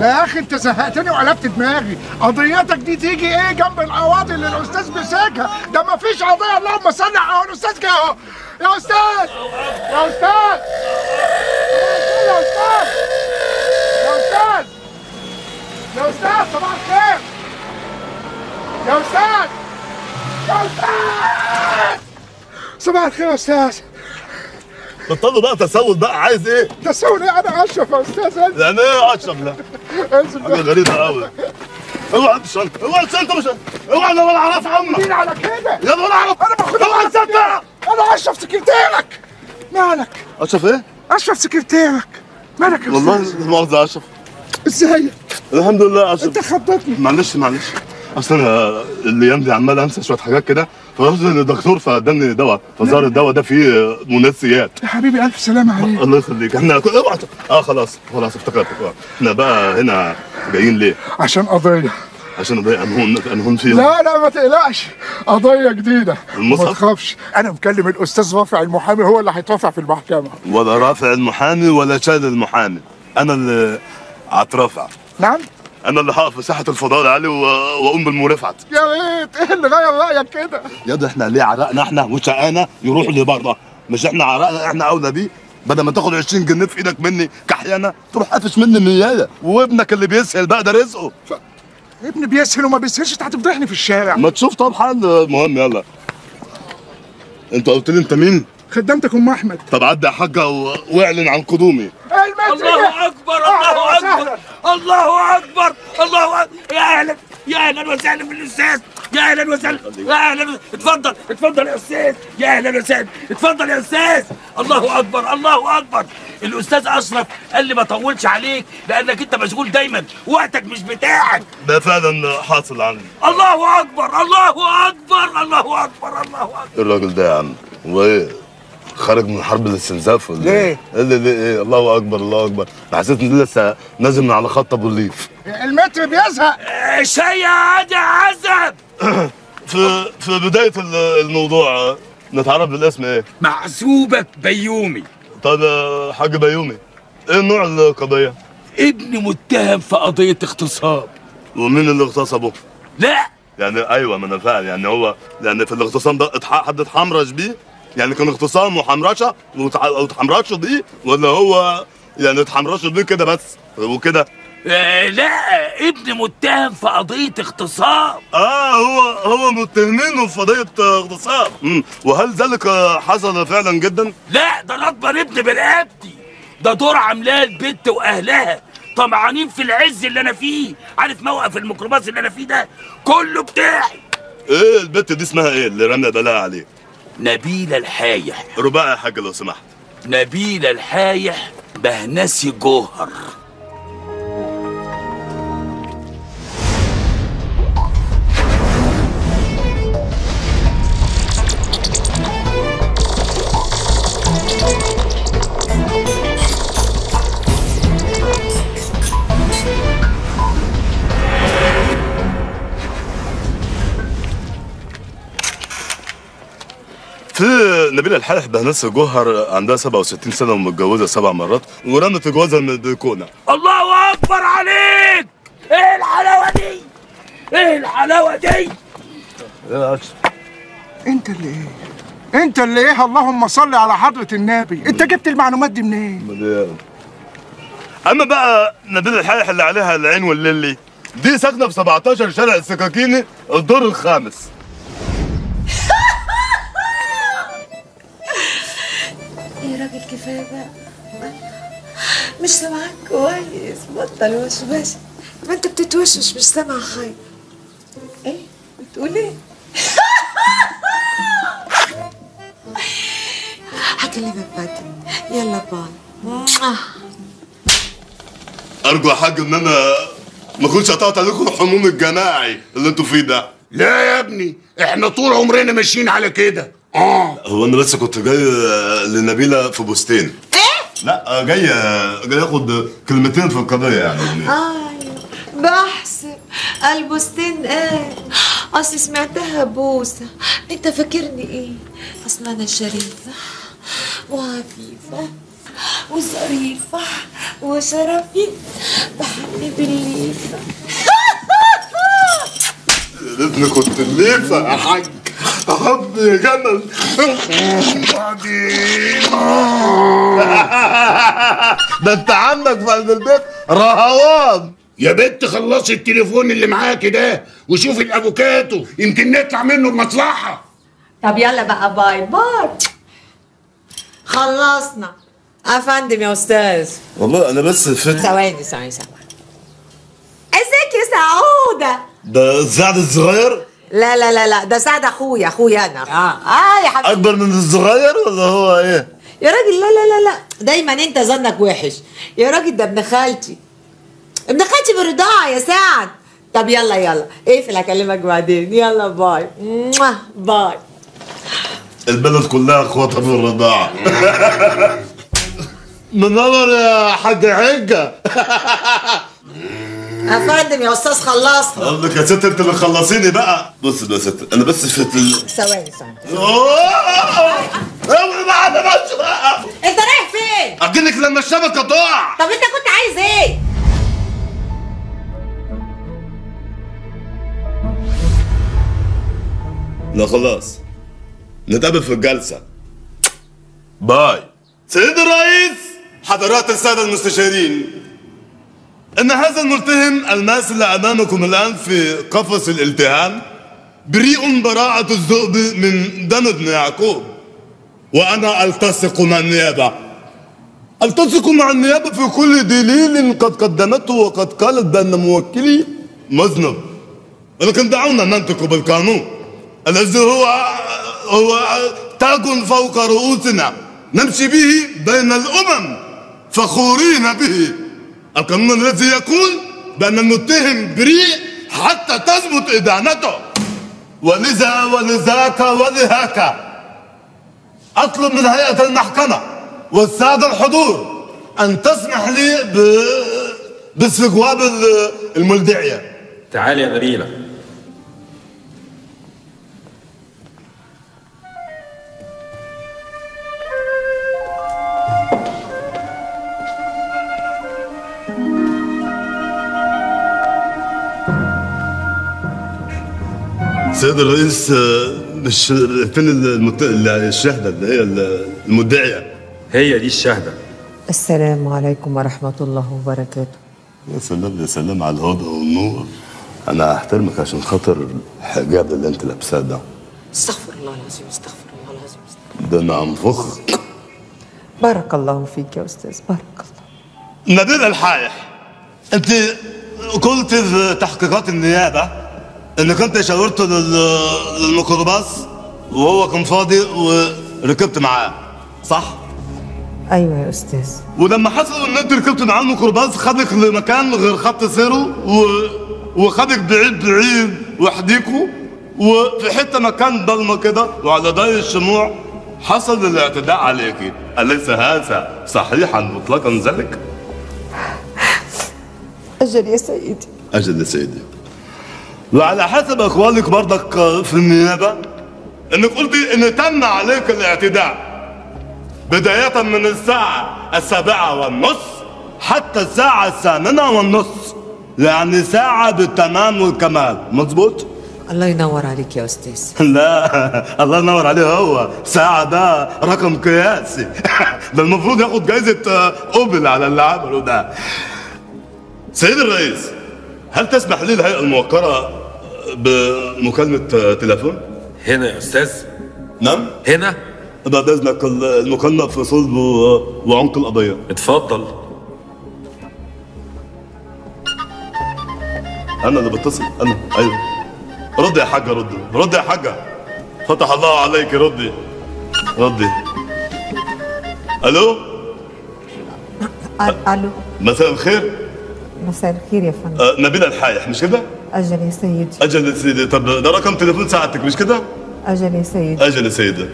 يا اخي انت زهقتني وقلبت دماغي، قضيتك دي تيجي ايه جنب القواضي اللي الاستاذ مساكها؟ ده مفيش قضيه اللهم صل على الاستاذ كده اهو. يا استاذ يا استاذ يا استاذ يا استاذ يا استاذ صباح الخير يا استاذ يا استاذ صباح الخير يا استاذ. بطلوا بقى تسول بقى، عايز ايه؟ تسول ايه؟ انا اشرف يا استاذ. يعني ايه اشرف؟ لا حاجه غريبه قوي. اوعى الشنطه، اوعى الشنطه، مش اوعى انا ولا اعرف عمك. مين على كده؟ يا ولا اعرف انا باخدها. اوعى تصدقها انا اشرف سكرتيرك. مالك؟ اشرف ايه؟ اشرف سكرتيرك. مالك يا استاذ؟ والله المؤاخذه يا اشرف. ازيك؟ الحمد لله يا اشرف. انت خبطتني. معلش معلش اصل انا الايام دي عمال انسى شويه حاجات كده، فرحت للدكتور فاداني دواء، فظهر الدواء ده فيه منسيات. يا حبيبي الف سلامه عليك. الله يخليك. احنا ابعت اه خلاص خلاص افتكرتك. احنا بقى هنا جايين ليه؟ عشان قضيه. عشان قضيه انهون انهون فيها. لا لا ما تقلقش، قضيه جديده. المصحف؟ ما تخافش، انا مكلم الاستاذ رافع المحامي، هو اللي هيترافع في المحكمه. ولا رافع المحامي ولا شال المحامي، انا اللي هترافع. نعم؟ أنا اللي هقف في ساحة الفضاء يا علي وأقوم بالمرافعة. يا ريت، إيه اللي غير رأيك كده؟ يا ده إحنا ليه عرقنا إحنا وشقانا يروح لبره، مش إحنا عرقنا إحنا أولى بيه، بدل ما تاخد عشرين جنيه في إيدك مني كحيانة تروح قافش مني مياه، وابنك اللي بيسهل بقى ده رزقه. ف... ابني بيسهل وما بيسهلش، أنت هتفضحني في الشارع. ما تشوف طب حل. المهم يلا. أنت قلت لي أنت مين؟ خدامتك أم أحمد. طب عدي يا حاجة و... وأعلن عن قدومي. الله أكبر الله أكبر الله أكبر الله أكبر. يا أهلا يا أهلا وسهلا بالأستاذ، يا أهلا وسهلا يا أهلا. اتفضل اتفضل يا أستاذ، يا أهلا وسهلا. اتفضل يا أستاذ. الله أكبر الله أكبر. الأستاذ أشرف قال لي ما أطولش عليك لأنك أنت مشغول دايما، وقتك مش بتاعك. ده فعلا حاصل عندي. الله أكبر الله أكبر الله أكبر الله أكبر. الراجل ده يا عم وإيه؟ خارج من حرب الاستنزاف ولا ايه؟ اللي ليه ايه؟ الله اكبر الله اكبر. انا حسيت ان لسه نازل من على خط ابو الليف. المتر بيزهق. شيء عادي عزب. في في بدايه الموضوع نتعرف بالاسم ايه؟ محسوبك بيومي. طب يا حاج بيومي ايه نوع القضيه؟ ابني متهم في قضيه اغتصاب. ومين اللي اغتصبه؟ لا يعني ايوه ما انا فاهم، يعني هو يعني في الاغتصام ده حد اتحمرش بيه؟ يعني كان اغتصام وحمرشه واتحمرشوا بيه، ولا هو يعني اتحمرشوا بيه كده بس وكده؟ آه لا ابني متهم في قضيه اغتصاب. اه هو هو متهمينه في قضيه اغتصاب. وهل ذلك حصل فعلا جدا؟ لا ده انا اكبر ابني برقبتي، ده دور عاملاه البت واهلها، طمعانين في العز اللي انا فيه، عارف موقف الميكروباص اللي انا فيه ده كله بتاعي. ايه البت دي اسمها ايه اللي رمى بلاها عليه؟ نبيلة الحايح. رباعي يا حاج لو سمحت. نبيلة الحايح بهنسي جوهر. نبيلة الحالح بهنس جوهر عندها سبعة وستين سنة ومتجوزة سبع مرات ورمت جوازها من البلكونة. الله أكبر عليك! إيه الحلاوة دي؟ إيه الحلاوة دي؟ إيه أنت اللي إيه؟ أنت اللي إيه؟ اللهم صل على حضرة النبي، أنت جبت المعلومات دي منين؟ إيه؟ أما بقى نبيلة الحالح اللي عليها العين والليلي دي ساكنة في سبعتاشر شارع السكاكيني الدور الخامس. يا راجل كفايه بقى، مش سامعاك كويس، بطل وشوش. ما انت بتتوشوش، مش سامع خير. ايه بتقول ايه؟ هكلمك بعدين، يلا باي. ارجو يا حاج ان انا ما كنتش قطعت عليكم الحموم الجماعي اللي انتوا فيه ده. لا يا ابني، احنا طول عمرنا ماشيين على كده. اه هو انا لسه كنت جاي لنبيله في بوستين. ايه؟ لا جاي جاي اخد كلمتين في القضيه يعني. اه بحسب البوستين. ايه؟ اصل سمعتها بوسه، انت فاكرني ايه؟ اصل انا شريفه وعفيفه وظريفه وشرفي بحب بالليفه. يا ريتني كنت الليفه يا حاج. أحب يا جمل ده أنت عندك في قلب البيت رهوان. يا بنت خلصي التليفون اللي معاكي ده وشوفي الأفوكاتو يمكن نطلع منه بمصلحة. طب يلا بقى باي باي. خلصنا يا فندم يا أستاذ. والله أنا بس فت ثواني ثواني ثواني. إزيك يا سعودة؟ ده السعد الصغير؟ لا لا لا لا، ده سعد اخويا، اخويا انا. اه اه يا حبيبي. اكبر من الصغير ولا هو ايه؟ يا راجل لا لا لا لا، دايما انت ظنك وحش يا راجل. ده ابن خالتي، ابن خالتي بالرضاعه يا سعد. طب يلا يلا اقفل، هكلمك بعدين، يلا باي. باي. البلد كلها اخواتها بالرضاعه. منور يا حاج حجه. يا فندم يا استاذ خلصنا. قصدك يا ست انت اللي خلصيني بقى. بص يا ست انا بس في ثواني ثواني. اوعى بعد ماتش بقى. انت رايح فين؟ اجيلك لما الشبكه تقع. طب انت كنت عايز ايه؟ لا خلاص، نتقابل في الجلسه. باي. سيدي الرئيس، حضرات الساده المستشارين، إن هذا الملتهم الماثل أمامكم الآن في قفص الالتهام بريء براعة الذئب من دم ابن يعقوب، وأنا ألتصق مع النيابة، ألتصق مع النيابة في كل دليل قد قدمته وقد قالت بأن موكلي مذنب، ولكن دعونا ننطق بالقانون الذي هو هو تاج فوق رؤوسنا نمشي به بين الأمم فخورين به. القانون الذي يقول بأن المتهم بريء حتى تثبت إدانته، ولذا ولذاك ولهاك أطلب من هيئة المحكمة والسادة الحضور أن تسمح لي ب... باستجواب الملدعية. تعالي يا نبيلة. سيد الرئيس، مش فين المت... الشهدة اللي هي المدعية؟ هي دي الشهدة. السلام عليكم ورحمة الله وبركاته. يا سلام يا سلام على الهدى والنور. أنا هحترمك عشان خاطر الحجاب اللي أنت لابساه ده. استغفر الله العظيم، استغفر الله العظيم، استغفر. ده أنا أنفخ. بارك الله فيك يا أستاذ، بارك الله. نبيل الحايح، أنت قلت في تحقيقات النيابة انك انت شاورته للميكروباص وهو كان فاضي وركبت معاه، صح؟ ايوه يا استاذ. ولما حصل ان انت ركبت معاه الميكروباص خدك لمكان غير خط سيره و... وخدك بعيد بعيد وحديكوا، وفي حته مكان ضلمه كده وعلى ضي الشموع حصل الاعتداء عليكي، اليس هذا صحيحا مطلقا ذلك؟ اجل يا سيدي. اجل يا سيدي. وعلى حسب اقوالك برضك في النيابه انك قلتي ان تم عليك الاعتداء بداية من الساعة السابعة والنصف حتى الساعة الثامنة والنصف، يعني ساعة بالتمام والكمال، مظبوط؟ الله ينور عليك يا أستاذ. لا الله ينور عليه، هو ساعة ده رقم قياسي. ده المفروض ياخد جايزة أوبل على اللي عمله ده. سيد الرئيس، هل تسمح لي الهيئة الموقرة بمكالمة تليفون؟ هنا يا أستاذ؟ نعم؟ هنا؟ بعد إذنك، المكالمة في صلب وعمق القضية. اتفضل. أنا اللي بتصل، أنا، أيوه. ردي يا حاجة، ردي ردي يا حاجة، فتح الله عليك، ردي ردي. ألو؟ ألو، مساء الخير. مساء الخير يا فندم. أه، نبيلة الحايح مش كده؟ أجل يا سيدي. أجل يا سيدي، طب ده رقم تليفون ساعتك مش كده؟ أجل يا سيدي. أجل يا سيدي.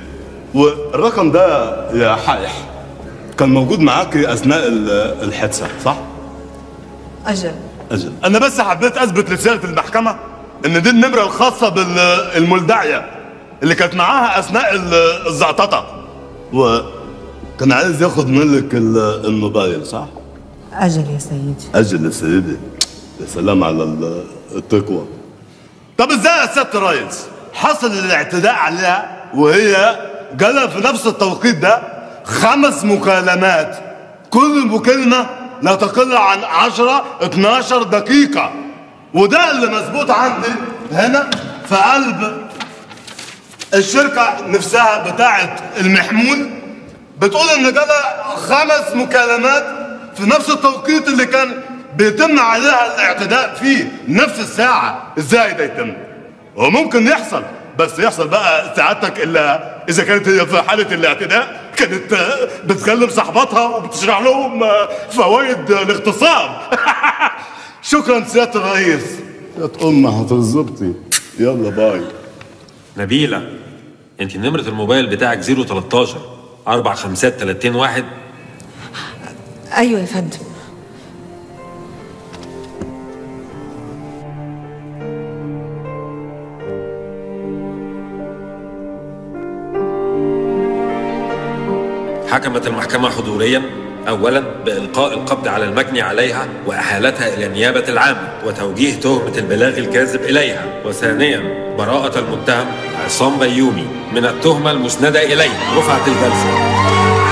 والرقم ده يا حايح كان موجود معاك أثناء الحادثة صح؟ أجل أجل. أنا بس حبيت أثبت لسيادة المحكمة ان دي النمره الخاصه بالملدعيه اللي كانت معاها اثناء الزعططه، وكان عايز ياخد منك الموبايل صح؟ اجل يا سيدي. اجل يا سيدي. يا سلام على التقوى. طب ازاي يا سياده الريس حصل الاعتداء عليها وهي جالها في نفس التوقيت ده خمس مكالمات، كل مكالمه لا تقل عن عشرة اتناشر دقيقه، وده اللي مظبوط عندي هنا في قلب الشركة نفسها بتاعة المحمول، بتقول إن جالها خمس مكالمات في نفس التوقيت اللي كان بيتم عليها الاعتداء فيه، نفس الساعة. إزاي ده يتم؟ وممكن يحصل، بس يحصل بقى سعادتك إلا إذا كانت هي في حالة الاعتداء كانت بتكلم صاحباتها وبتشرح لهم فوائد الاغتصاب. شكرا سيادة الرئيس. يا أم هتظبطي، يلا باي. نبيلة، أنت نمرة الموبايل بتاعك صفر تلتاشر أربعة خمسات تلاتين واحد؟ أيوه يا فندم. حكمت المحكمة حضوريا أولاً بإلقاء القبض على المجني عليها وإحالتها إلى النيابة العامة وتوجيه تهمة البلاغ الكاذب إليها، وثانياً براءة المتهم عصام بيومي من التهمة المسندة إليه. رفعت الجلسة.